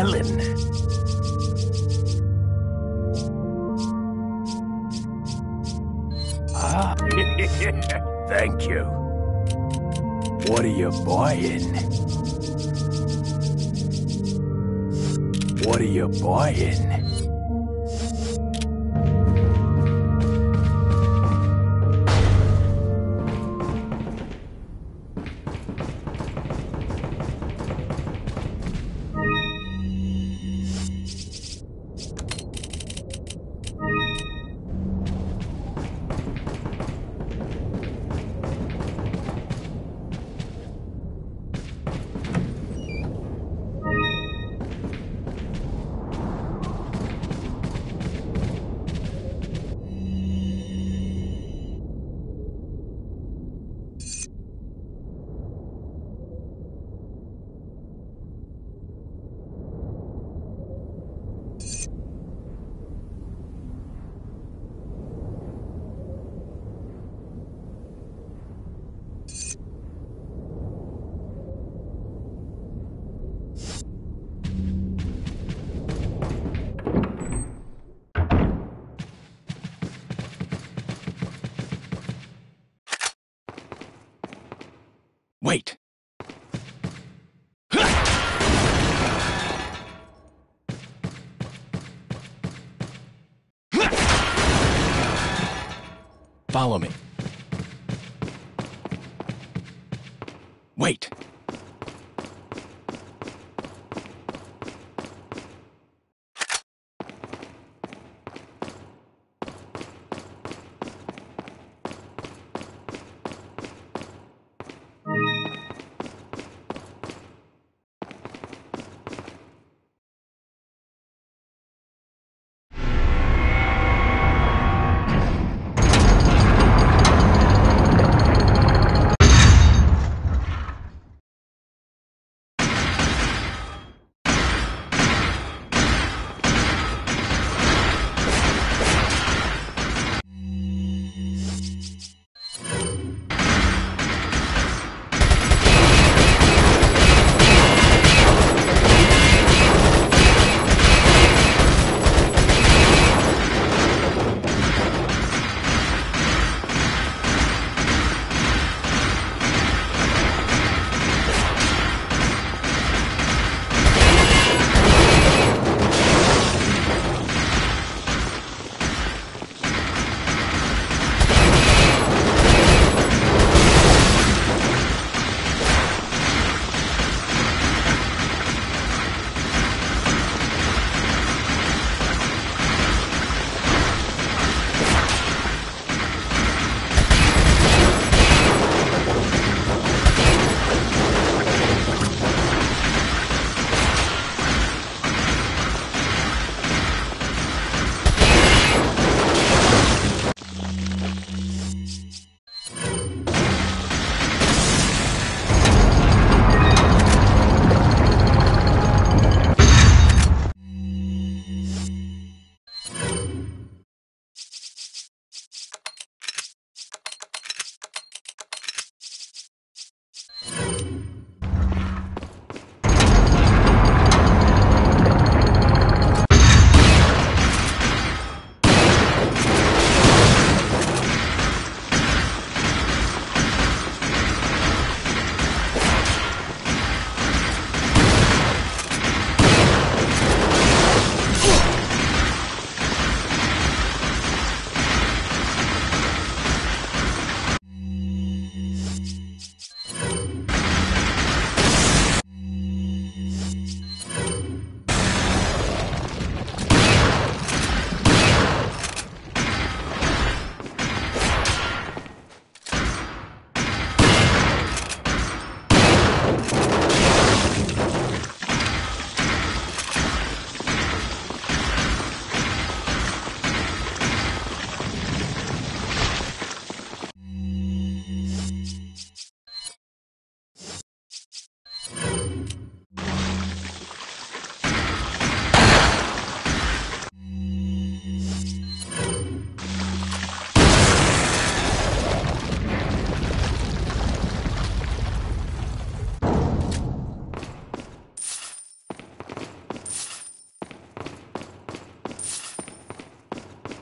Selling. Ah, thank you. What are you buying? What are you buying? Wait. Follow me. Wait.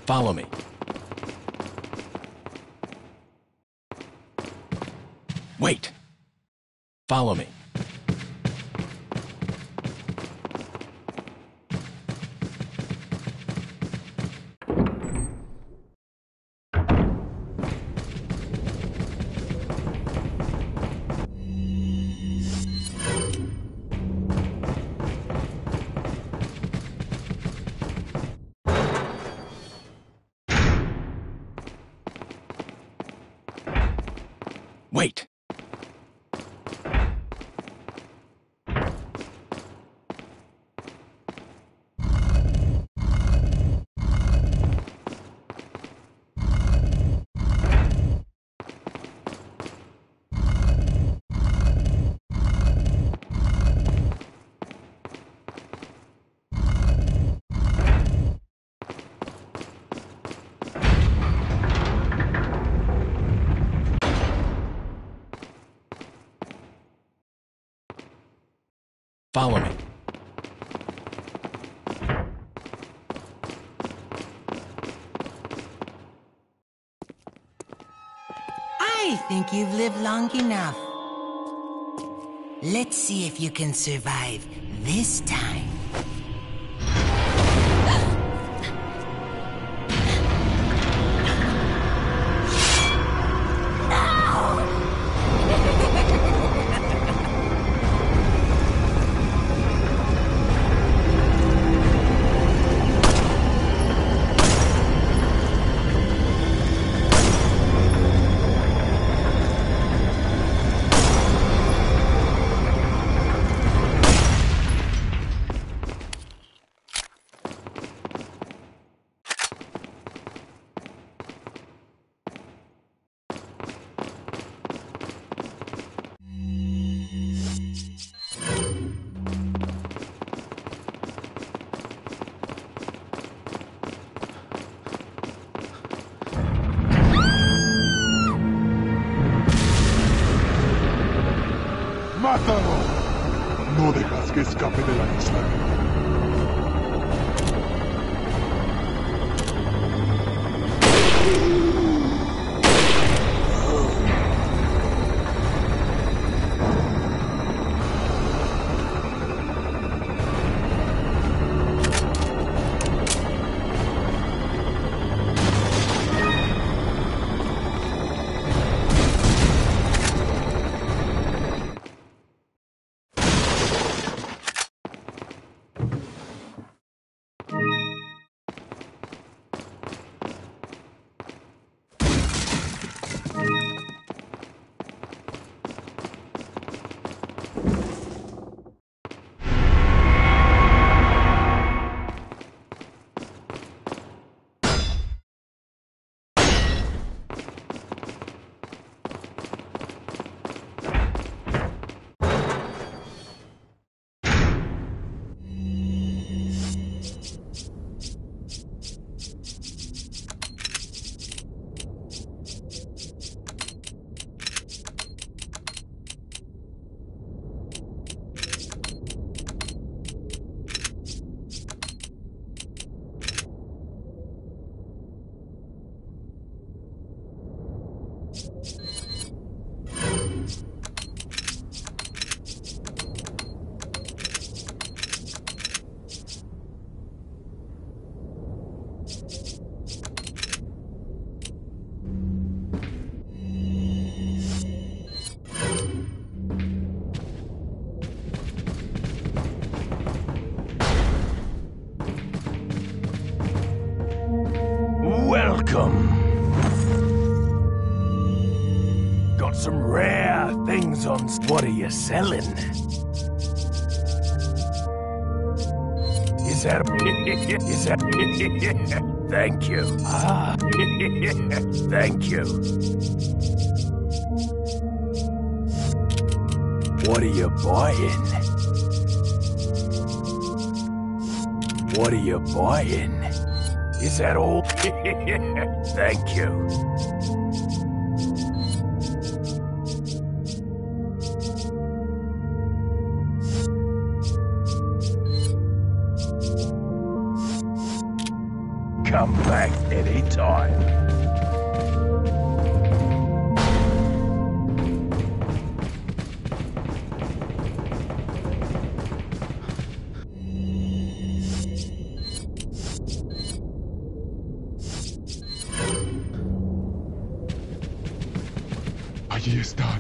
Follow me. Wait. Follow me. Wait. Follow me. I think you've lived long enough. Let's see if you can survive this time. No dejas que escape de la isla. Got some rare things on. What are you selling? Is that a... Is that... Thank you. Ah. Thank you. What are you buying? What are you buying? Is that all? Thank you. come back any time. Allí están.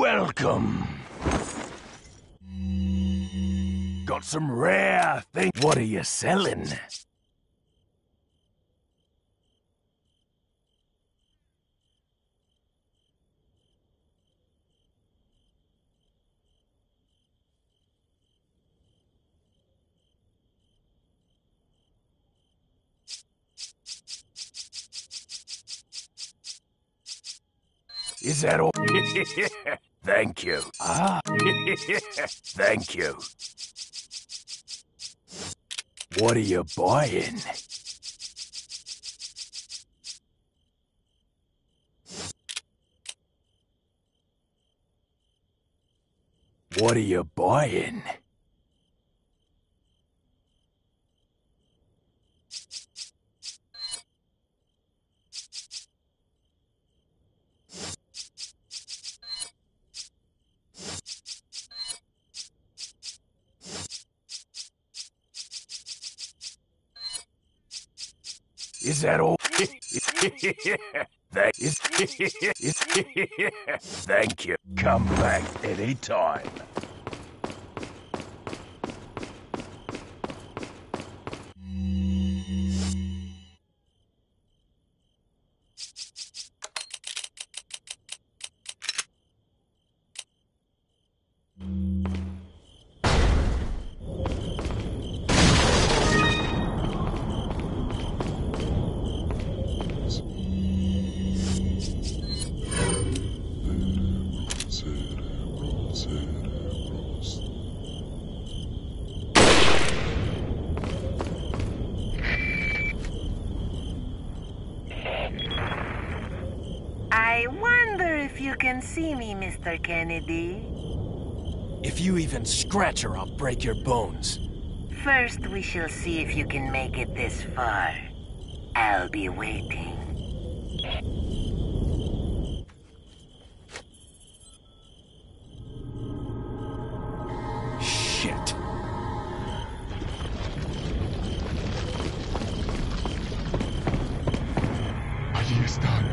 Welcome. Got some rare things. What are you selling? Is that all? Thank you. Ah. Thank you. What are you buying? What are you buying? Is that all? That is. Thank you. Come back anytime. Kennedy. If you even scratch her, I'll break your bones. First, we shall see if you can make it this far. I'll be waiting. Shit. Allí están.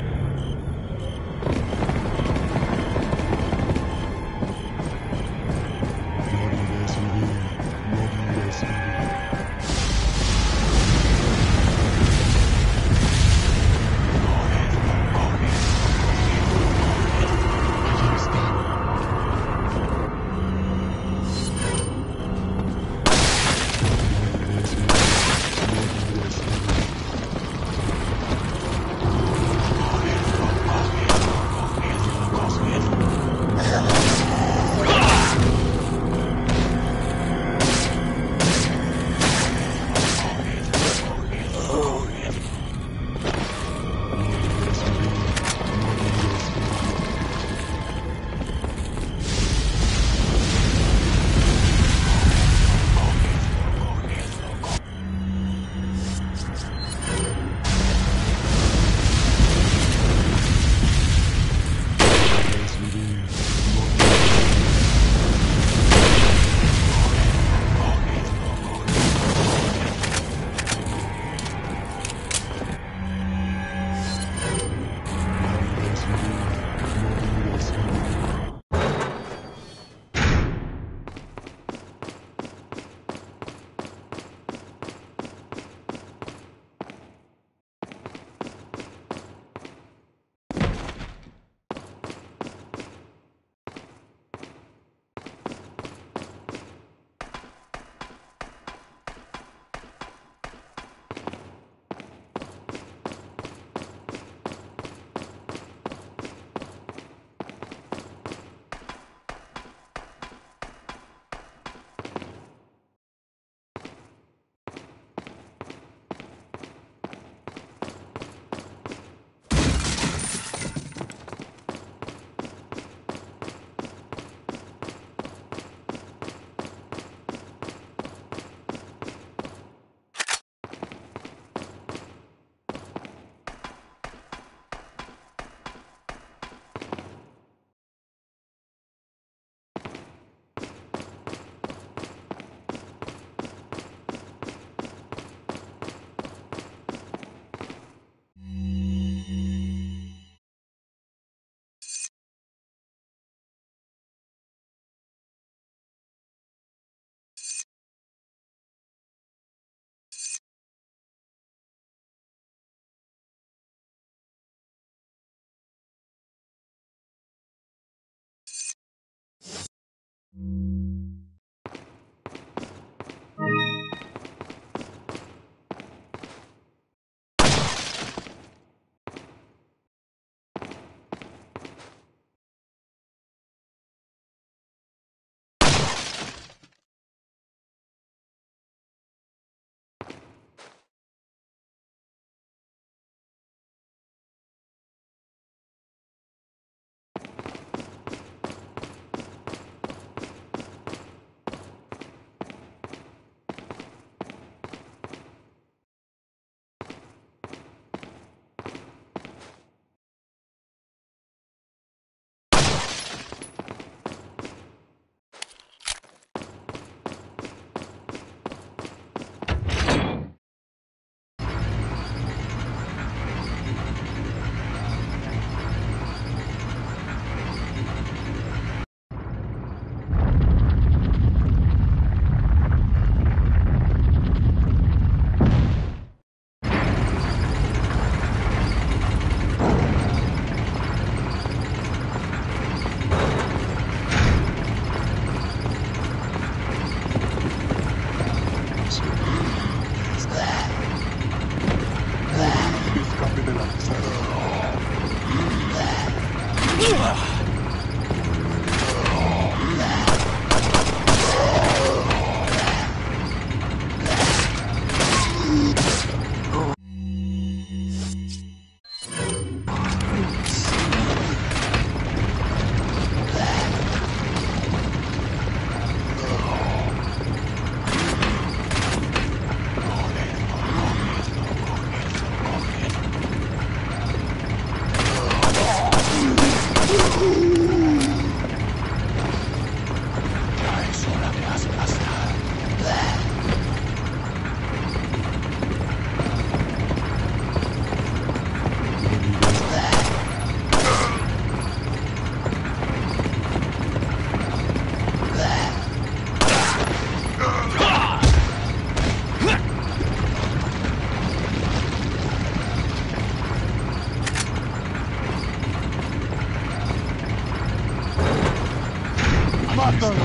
¡Mátalo!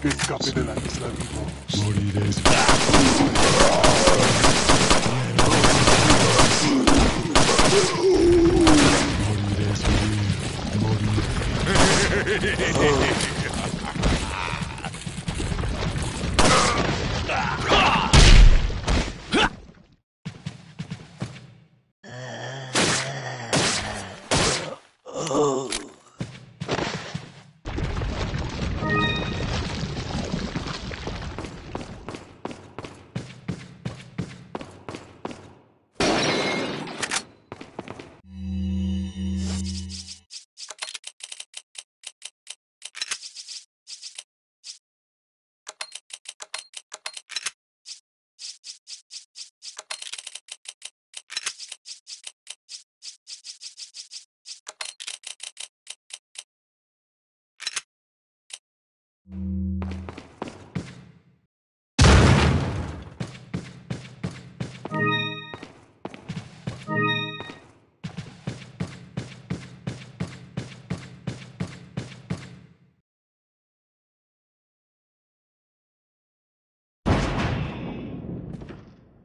que escape del anisladismo. Moriré. Moriré. Moriré.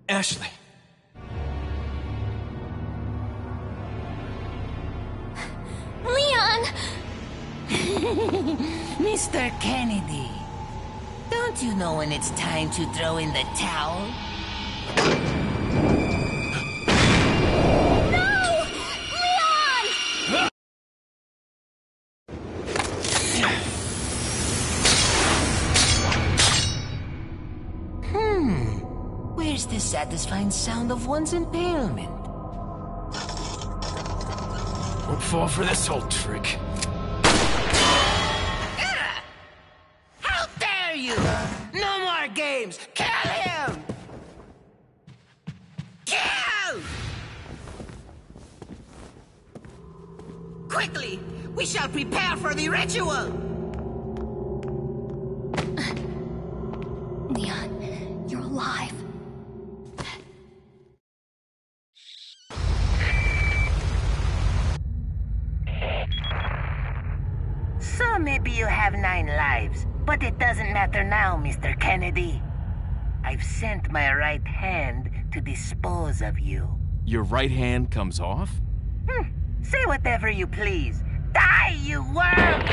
Ashley. Leon! Mister Kennedy, don't you know when it's time to throw in the towel? Satisfying sound of one's impalement. Don't fall for this old trick. Ah! How dare you! No more games! Kill him! Kill! Quickly! We shall prepare for the ritual! Leon, you're alive. Maybe you have nine lives, but it doesn't matter now, Mister Kennedy. I've sent my right hand to dispose of you. Your right hand comes off? Hmm. Say whatever you please. Die, you worm!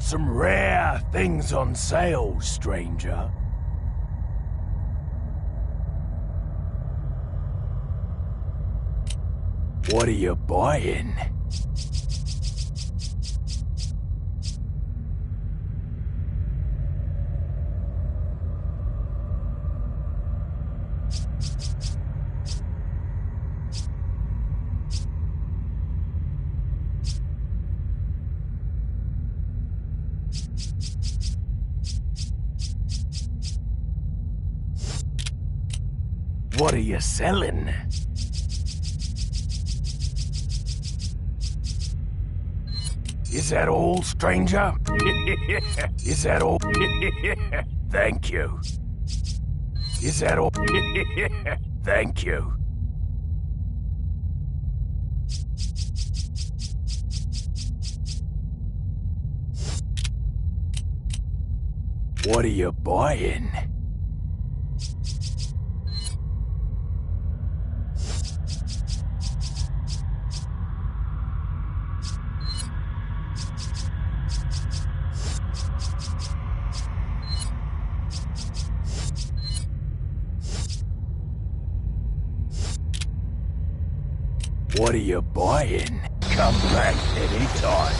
Some rare things on sale, stranger. What are you buying? What are you selling? Is that all, stranger? Is that all? Thank you. Is that all? Thank you. What are you buying? What are you buying? Come back anytime.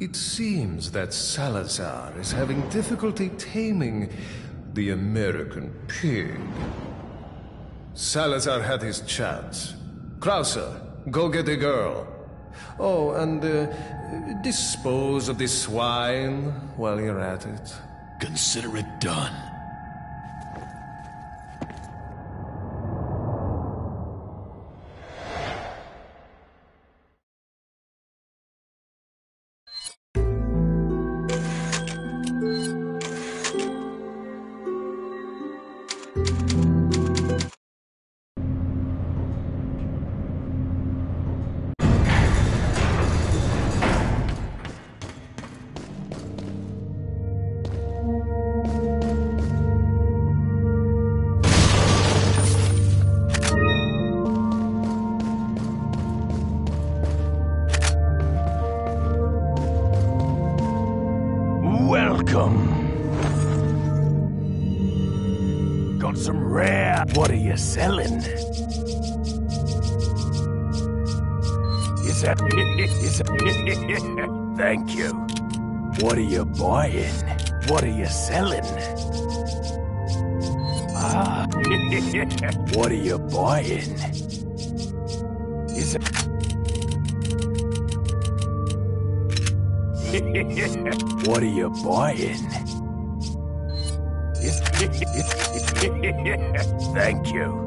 It seems that Salazar is having difficulty taming the American pig. Salazar had his chance. Krauser, go get a girl. Oh, and uh, dispose of this swine while you're at it. Consider it done. Thank you. What are you buying? What are you selling? Ah, what are you buying? Is it? What are you buying? Thank you.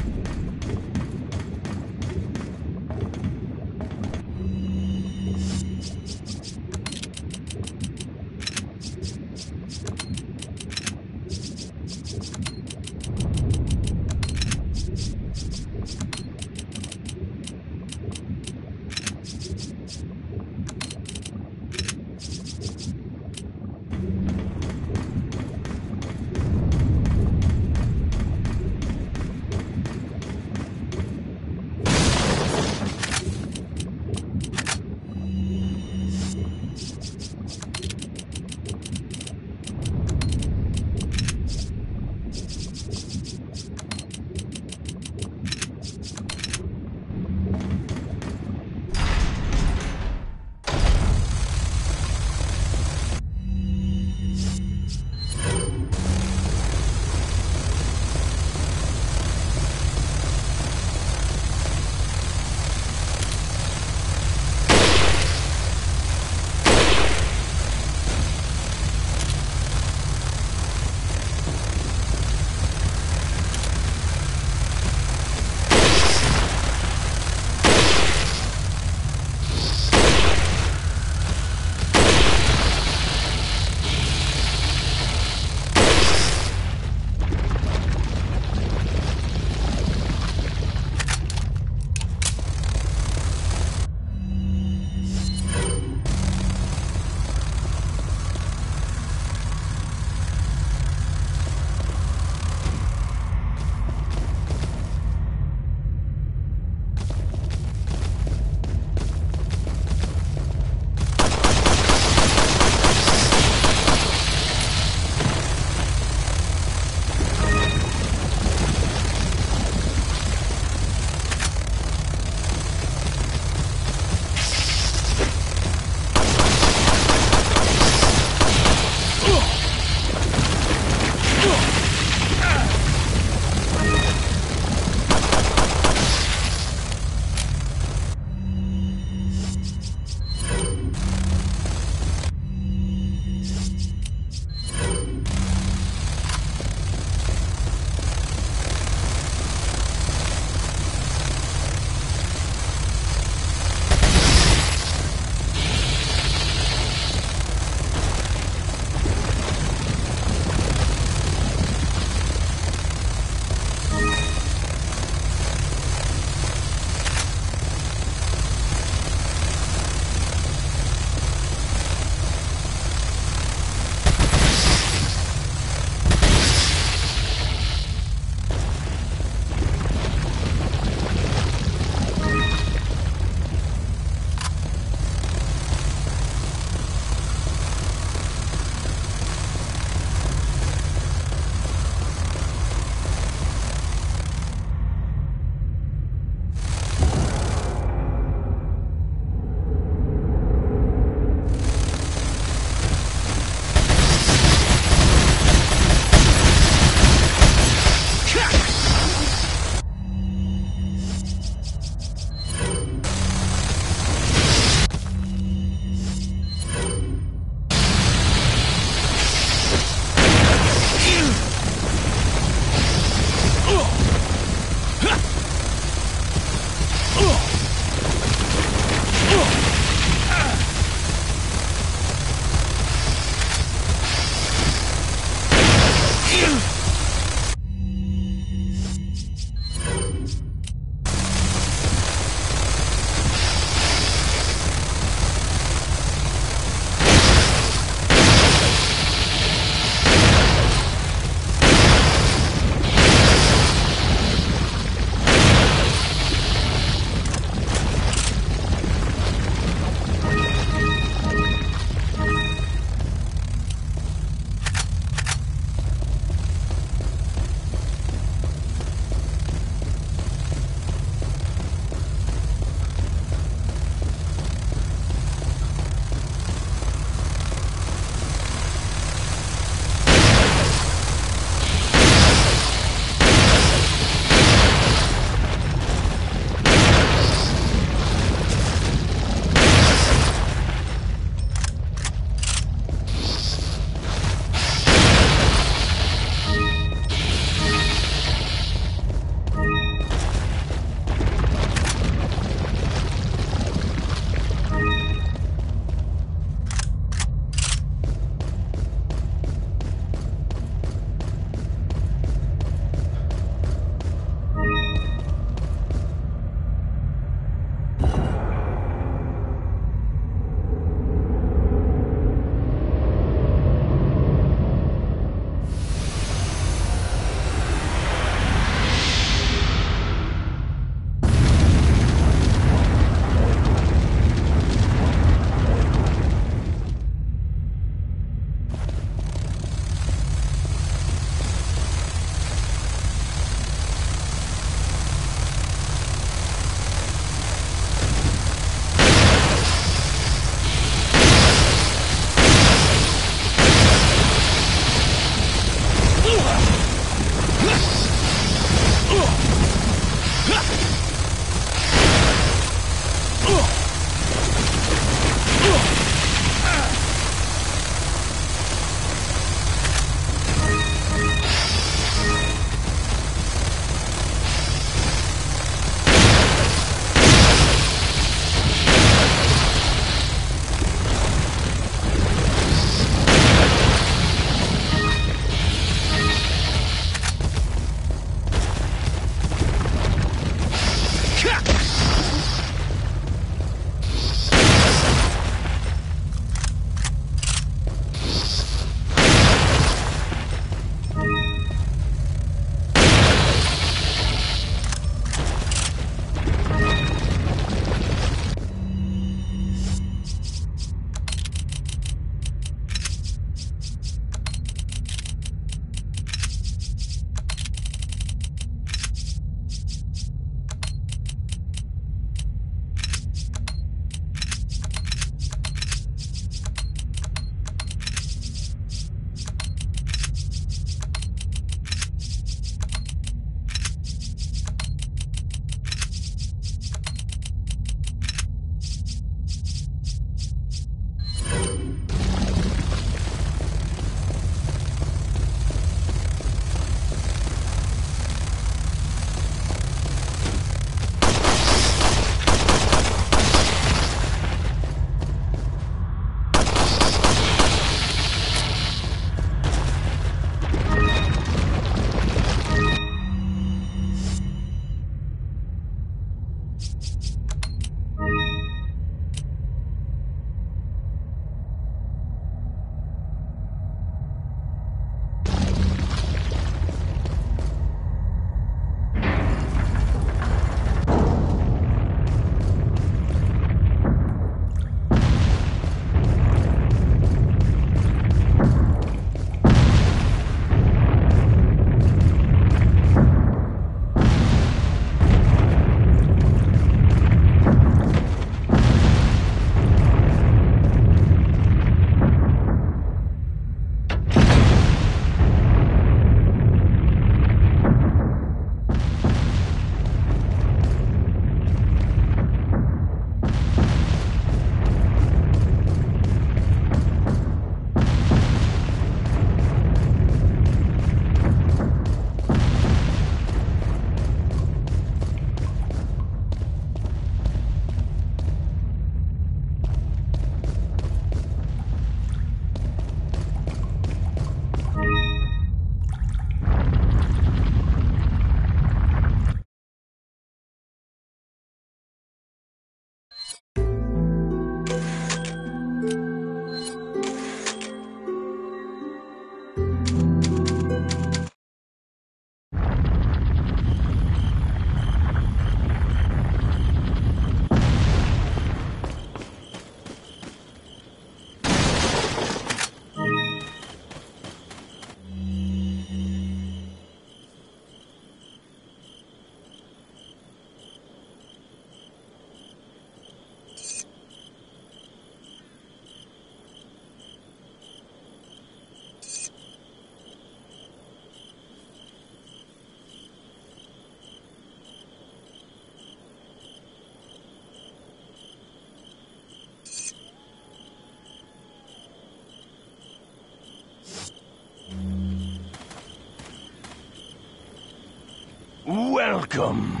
Welcome.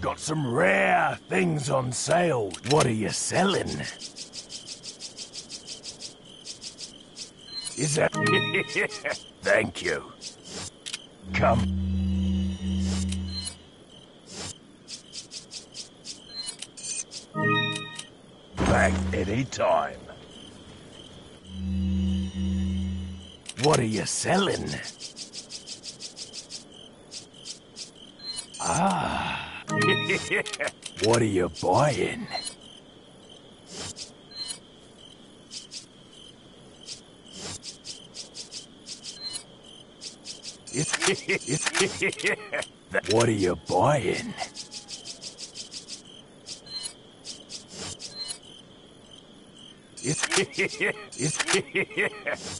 Got some rare things on sale. What are you selling? Is that... Thank you. Come. Back any time. What are you selling? Ah. What are you buying? What are you buying?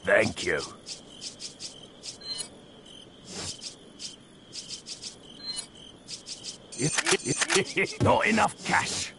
Thank you. Not enough cash.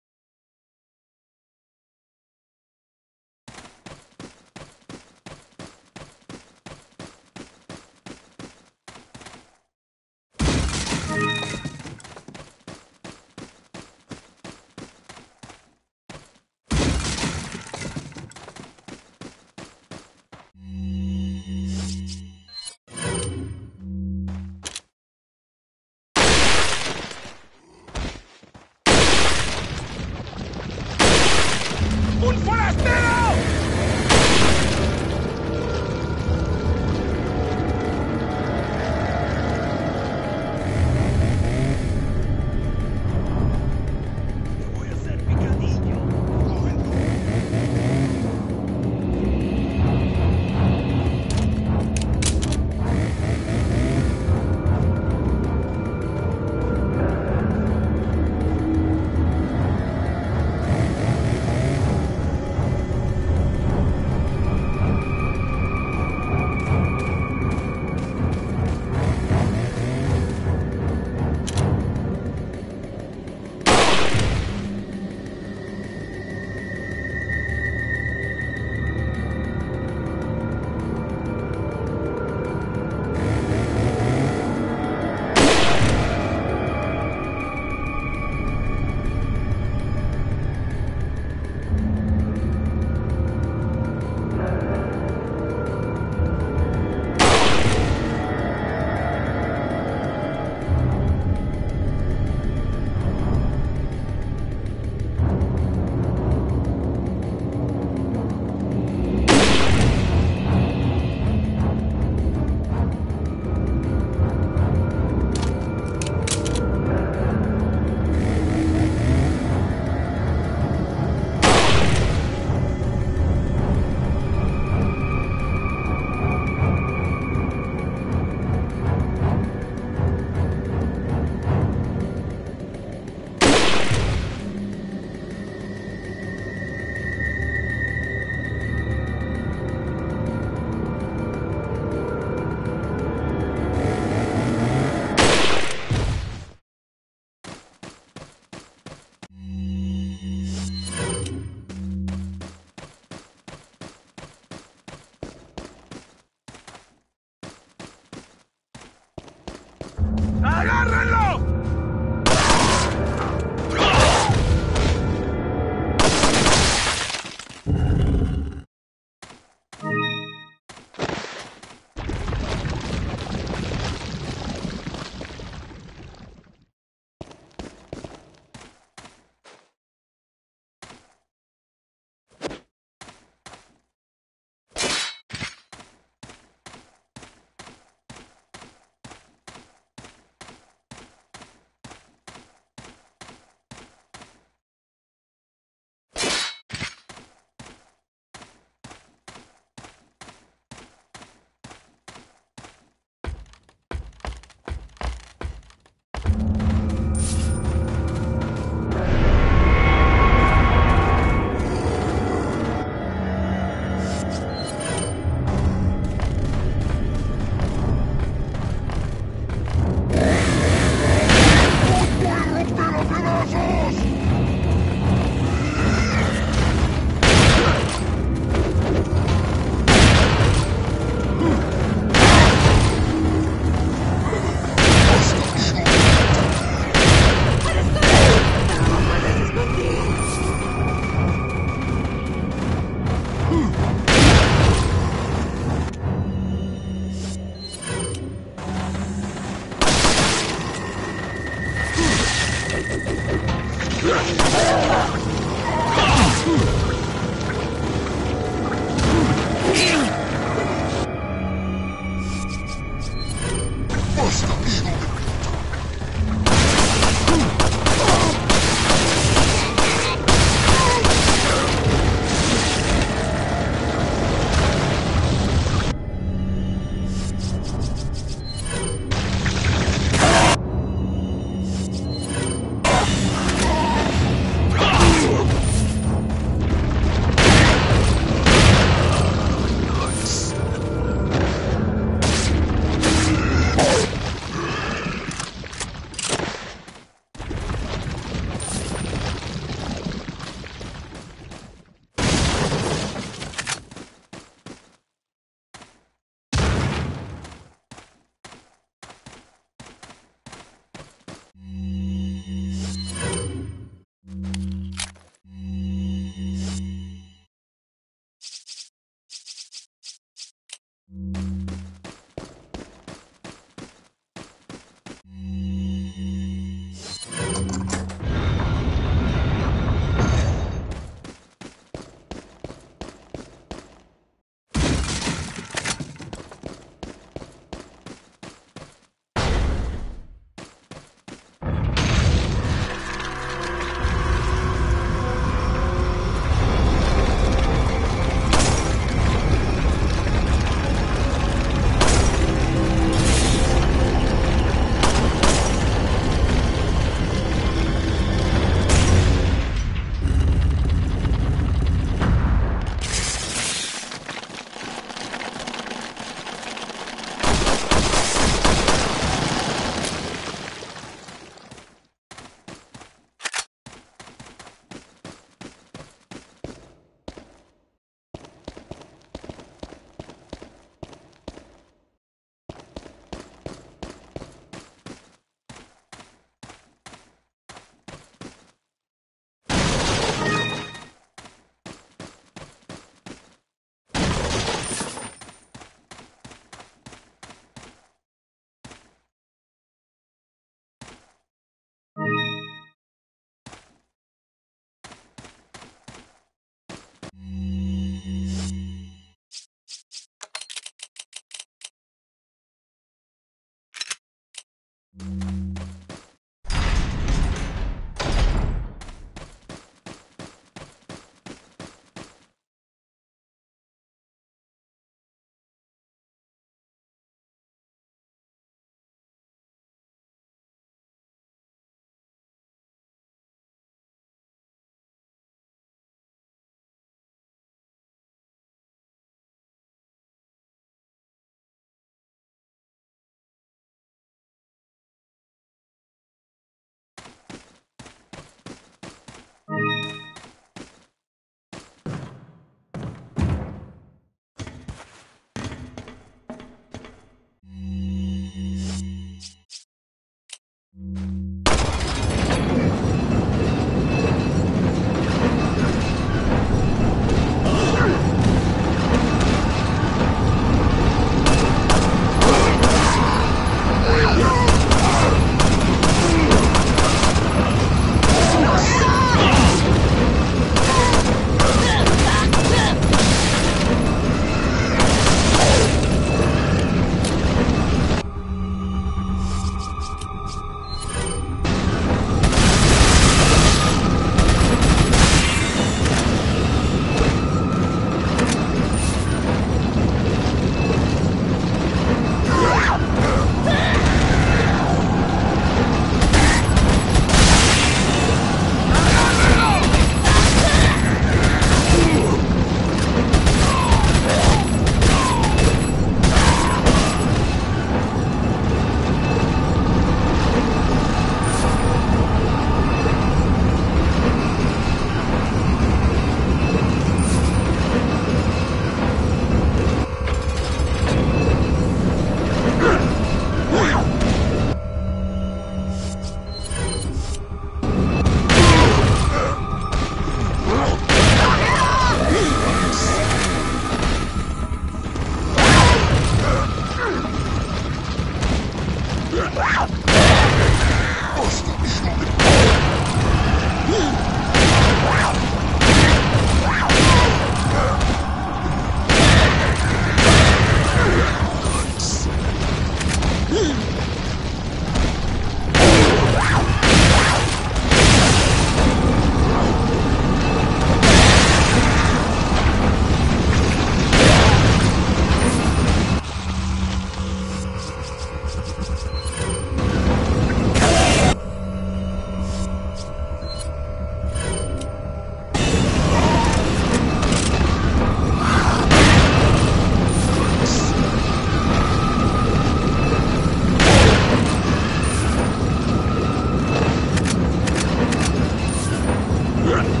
Damn!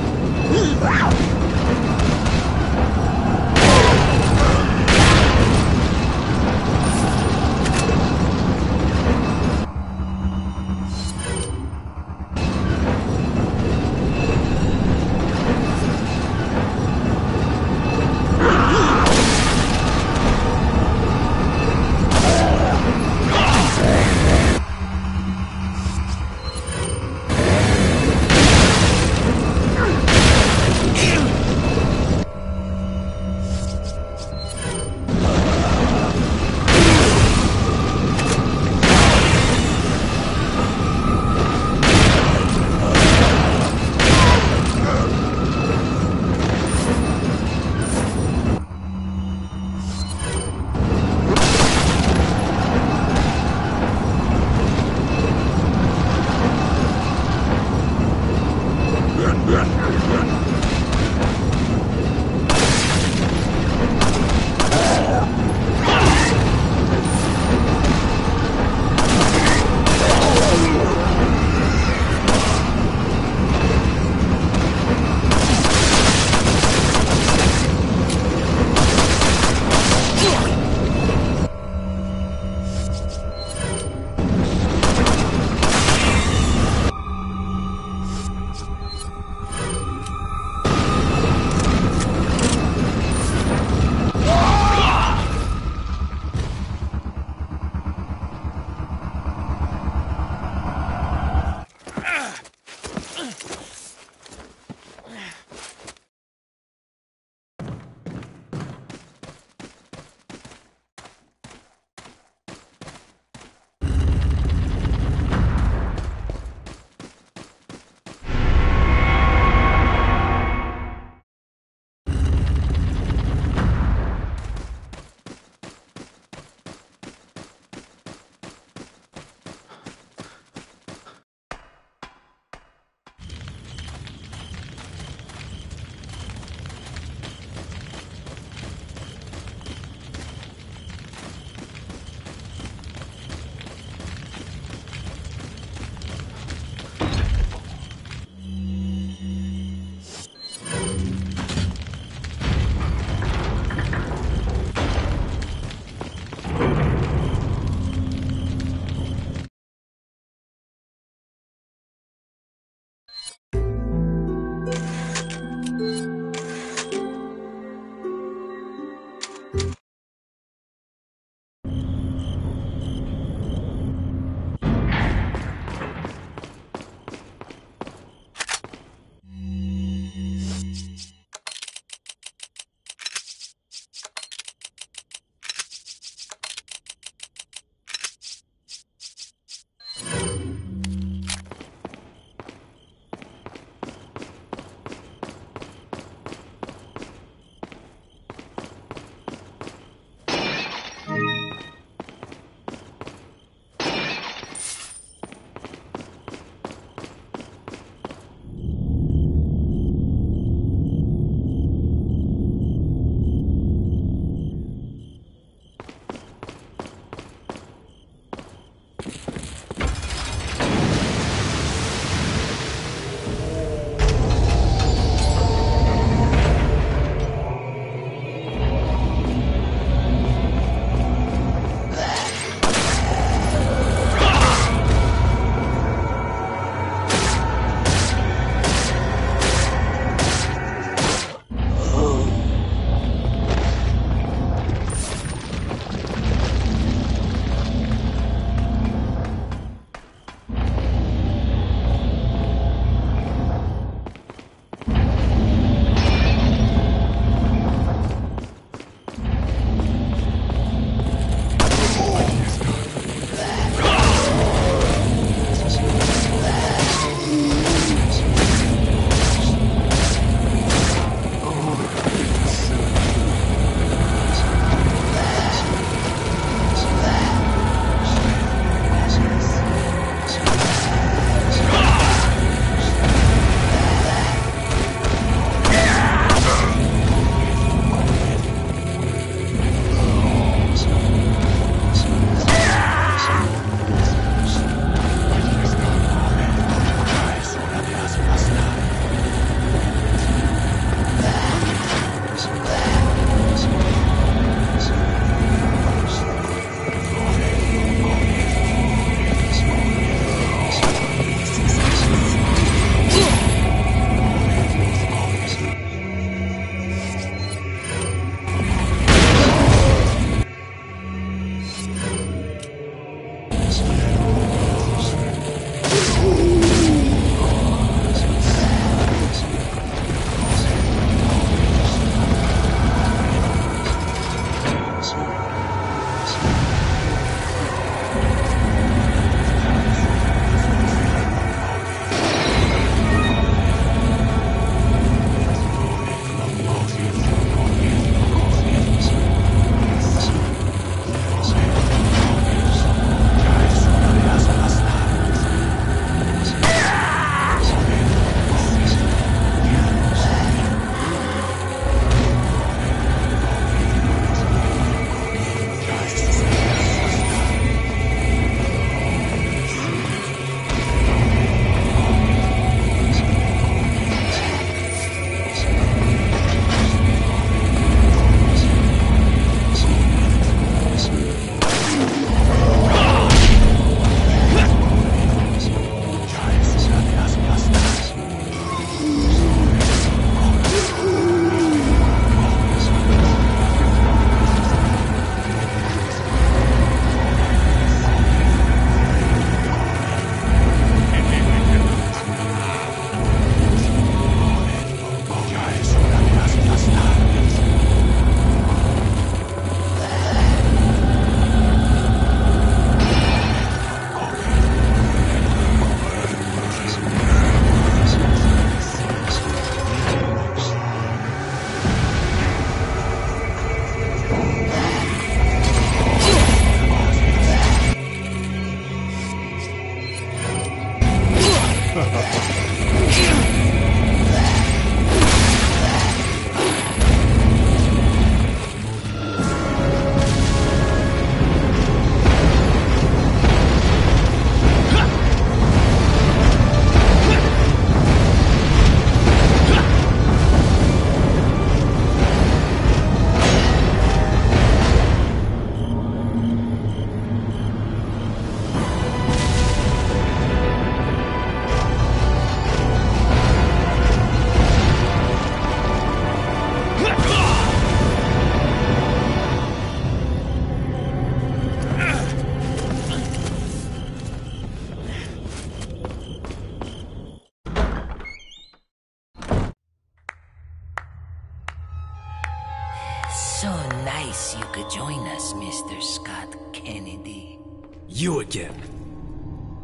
So nice you could join us, Mister Scott Kennedy. You again.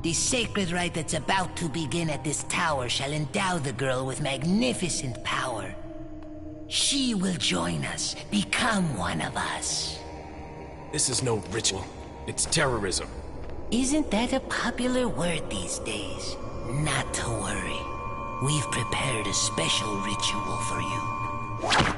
The sacred rite that's about to begin at this tower shall endow the girl with magnificent power. She will join us, become one of us. This is no ritual. It's terrorism. Isn't that a popular word these days? Not to worry. We've prepared a special ritual for you.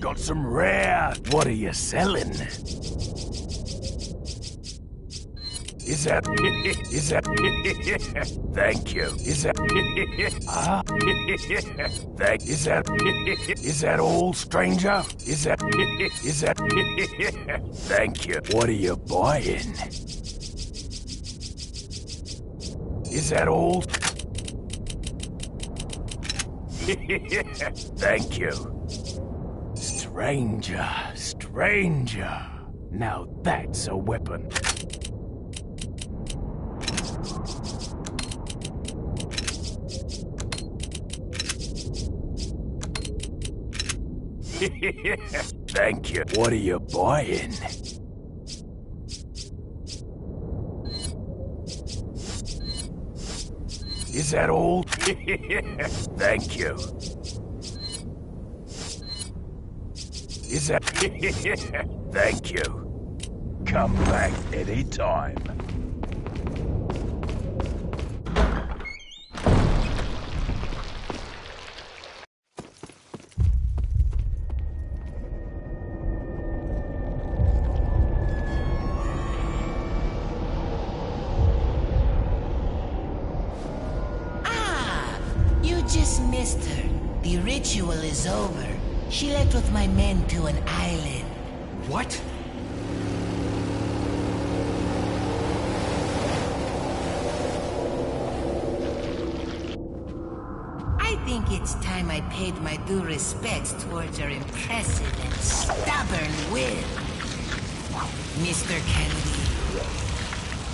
Got some rare. What are you selling? Is that? Is that? Thank you. Is that? Ah. Thank. Is that? Is that all, stranger? Is that? Is that? Thank you. What are you buying? Is that all? Thank you. Stranger, stranger. Now that's a weapon. Thank you. What are you buying? Is that all? Thank you. Is that? Thank you. Come back anytime. I think it It's time I paid my due respects towards your impressive and stubborn will. Mister Kennedy,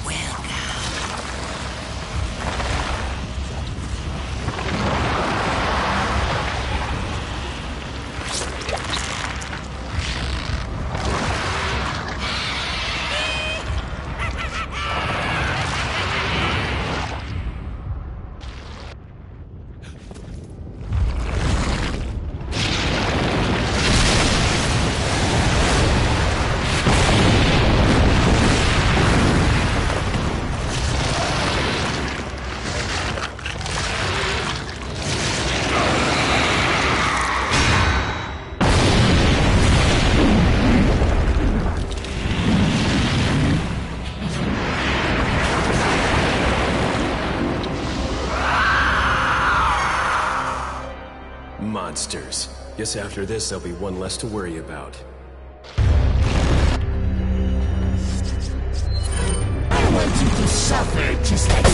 welcome. Monsters. Guess after this, there'll be one less to worry about. I want you to suffer just like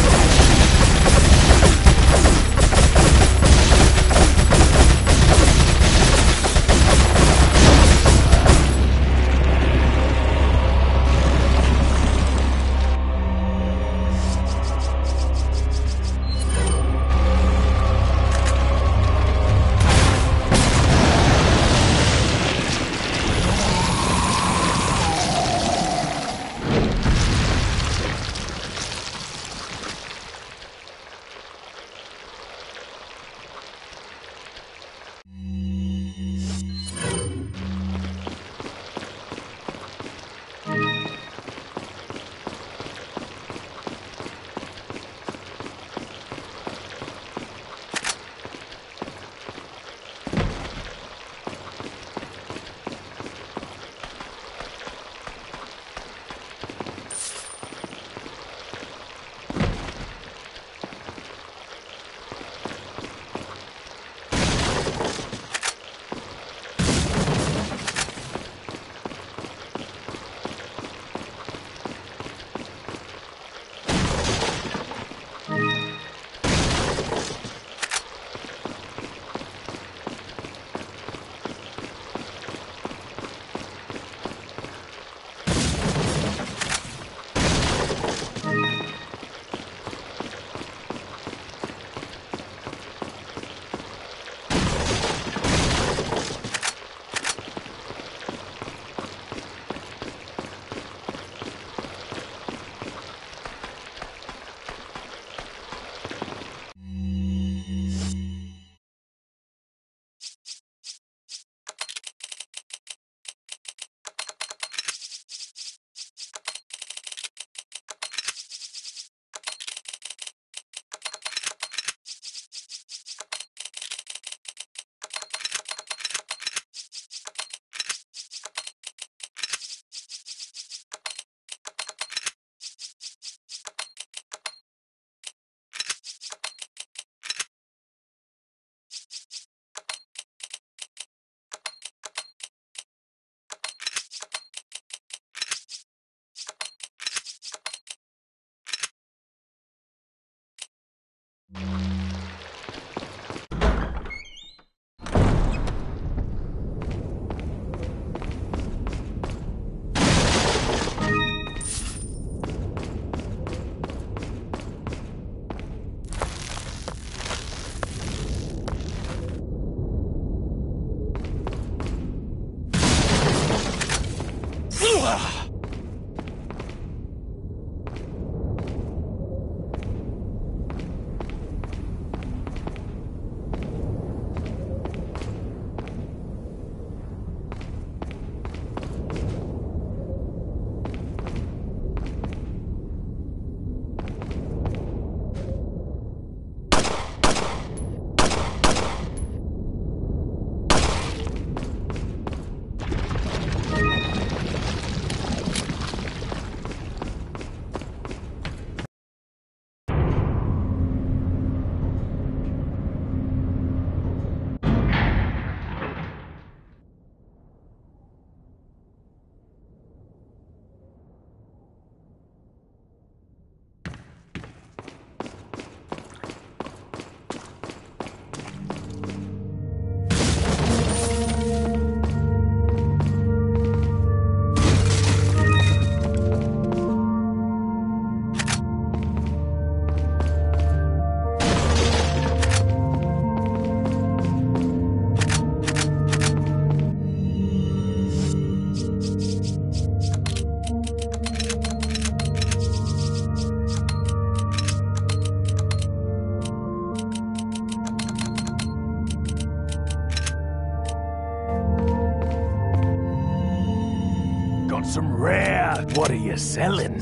found some rare. What are you selling?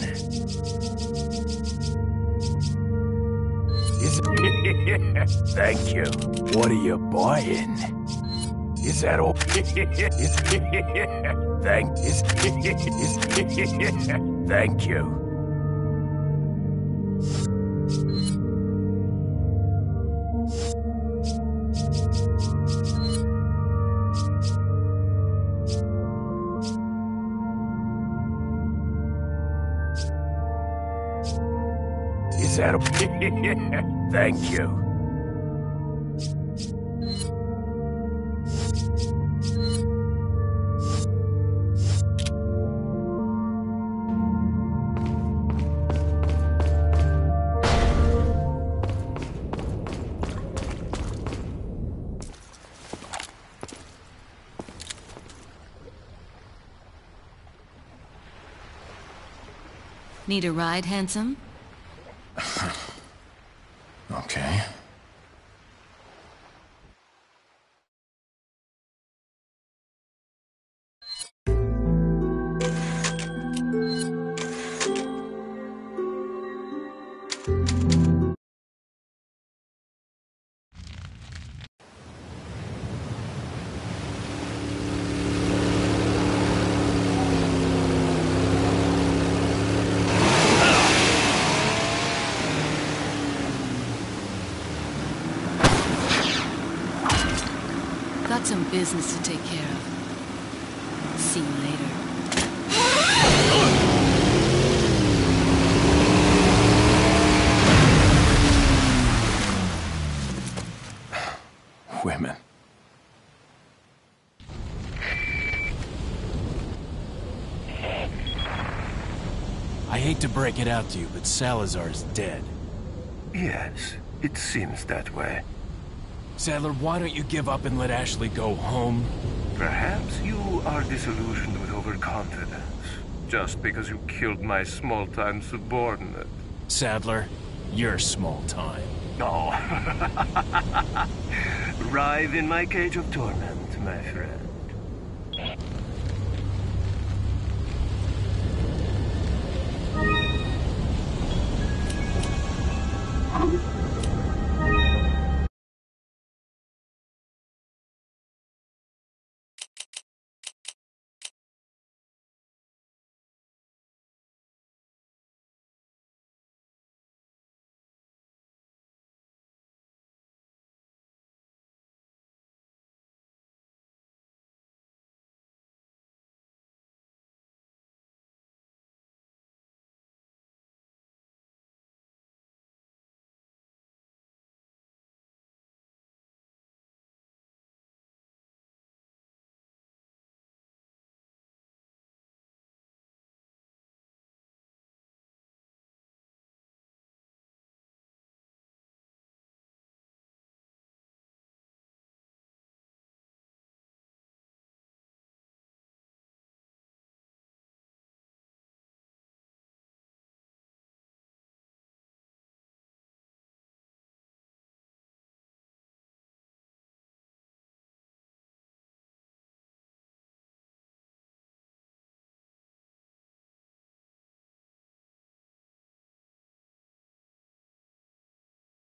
Is Thank you. What are you buying? Is that all? Thank you. Thank you. Thank you. Need a ride, handsome? Okay. Some business to take care of. See you later. Women. I hate to break it out to you, but Salazar's dead. Yes, it seems that way. Sadler, why don't you give up and let Ashley go home? Perhaps you are disillusioned with overconfidence, just because you killed my small-time subordinate. Sadler, you're small-time. No. Oh. Arrive in my cage of torment, my friend.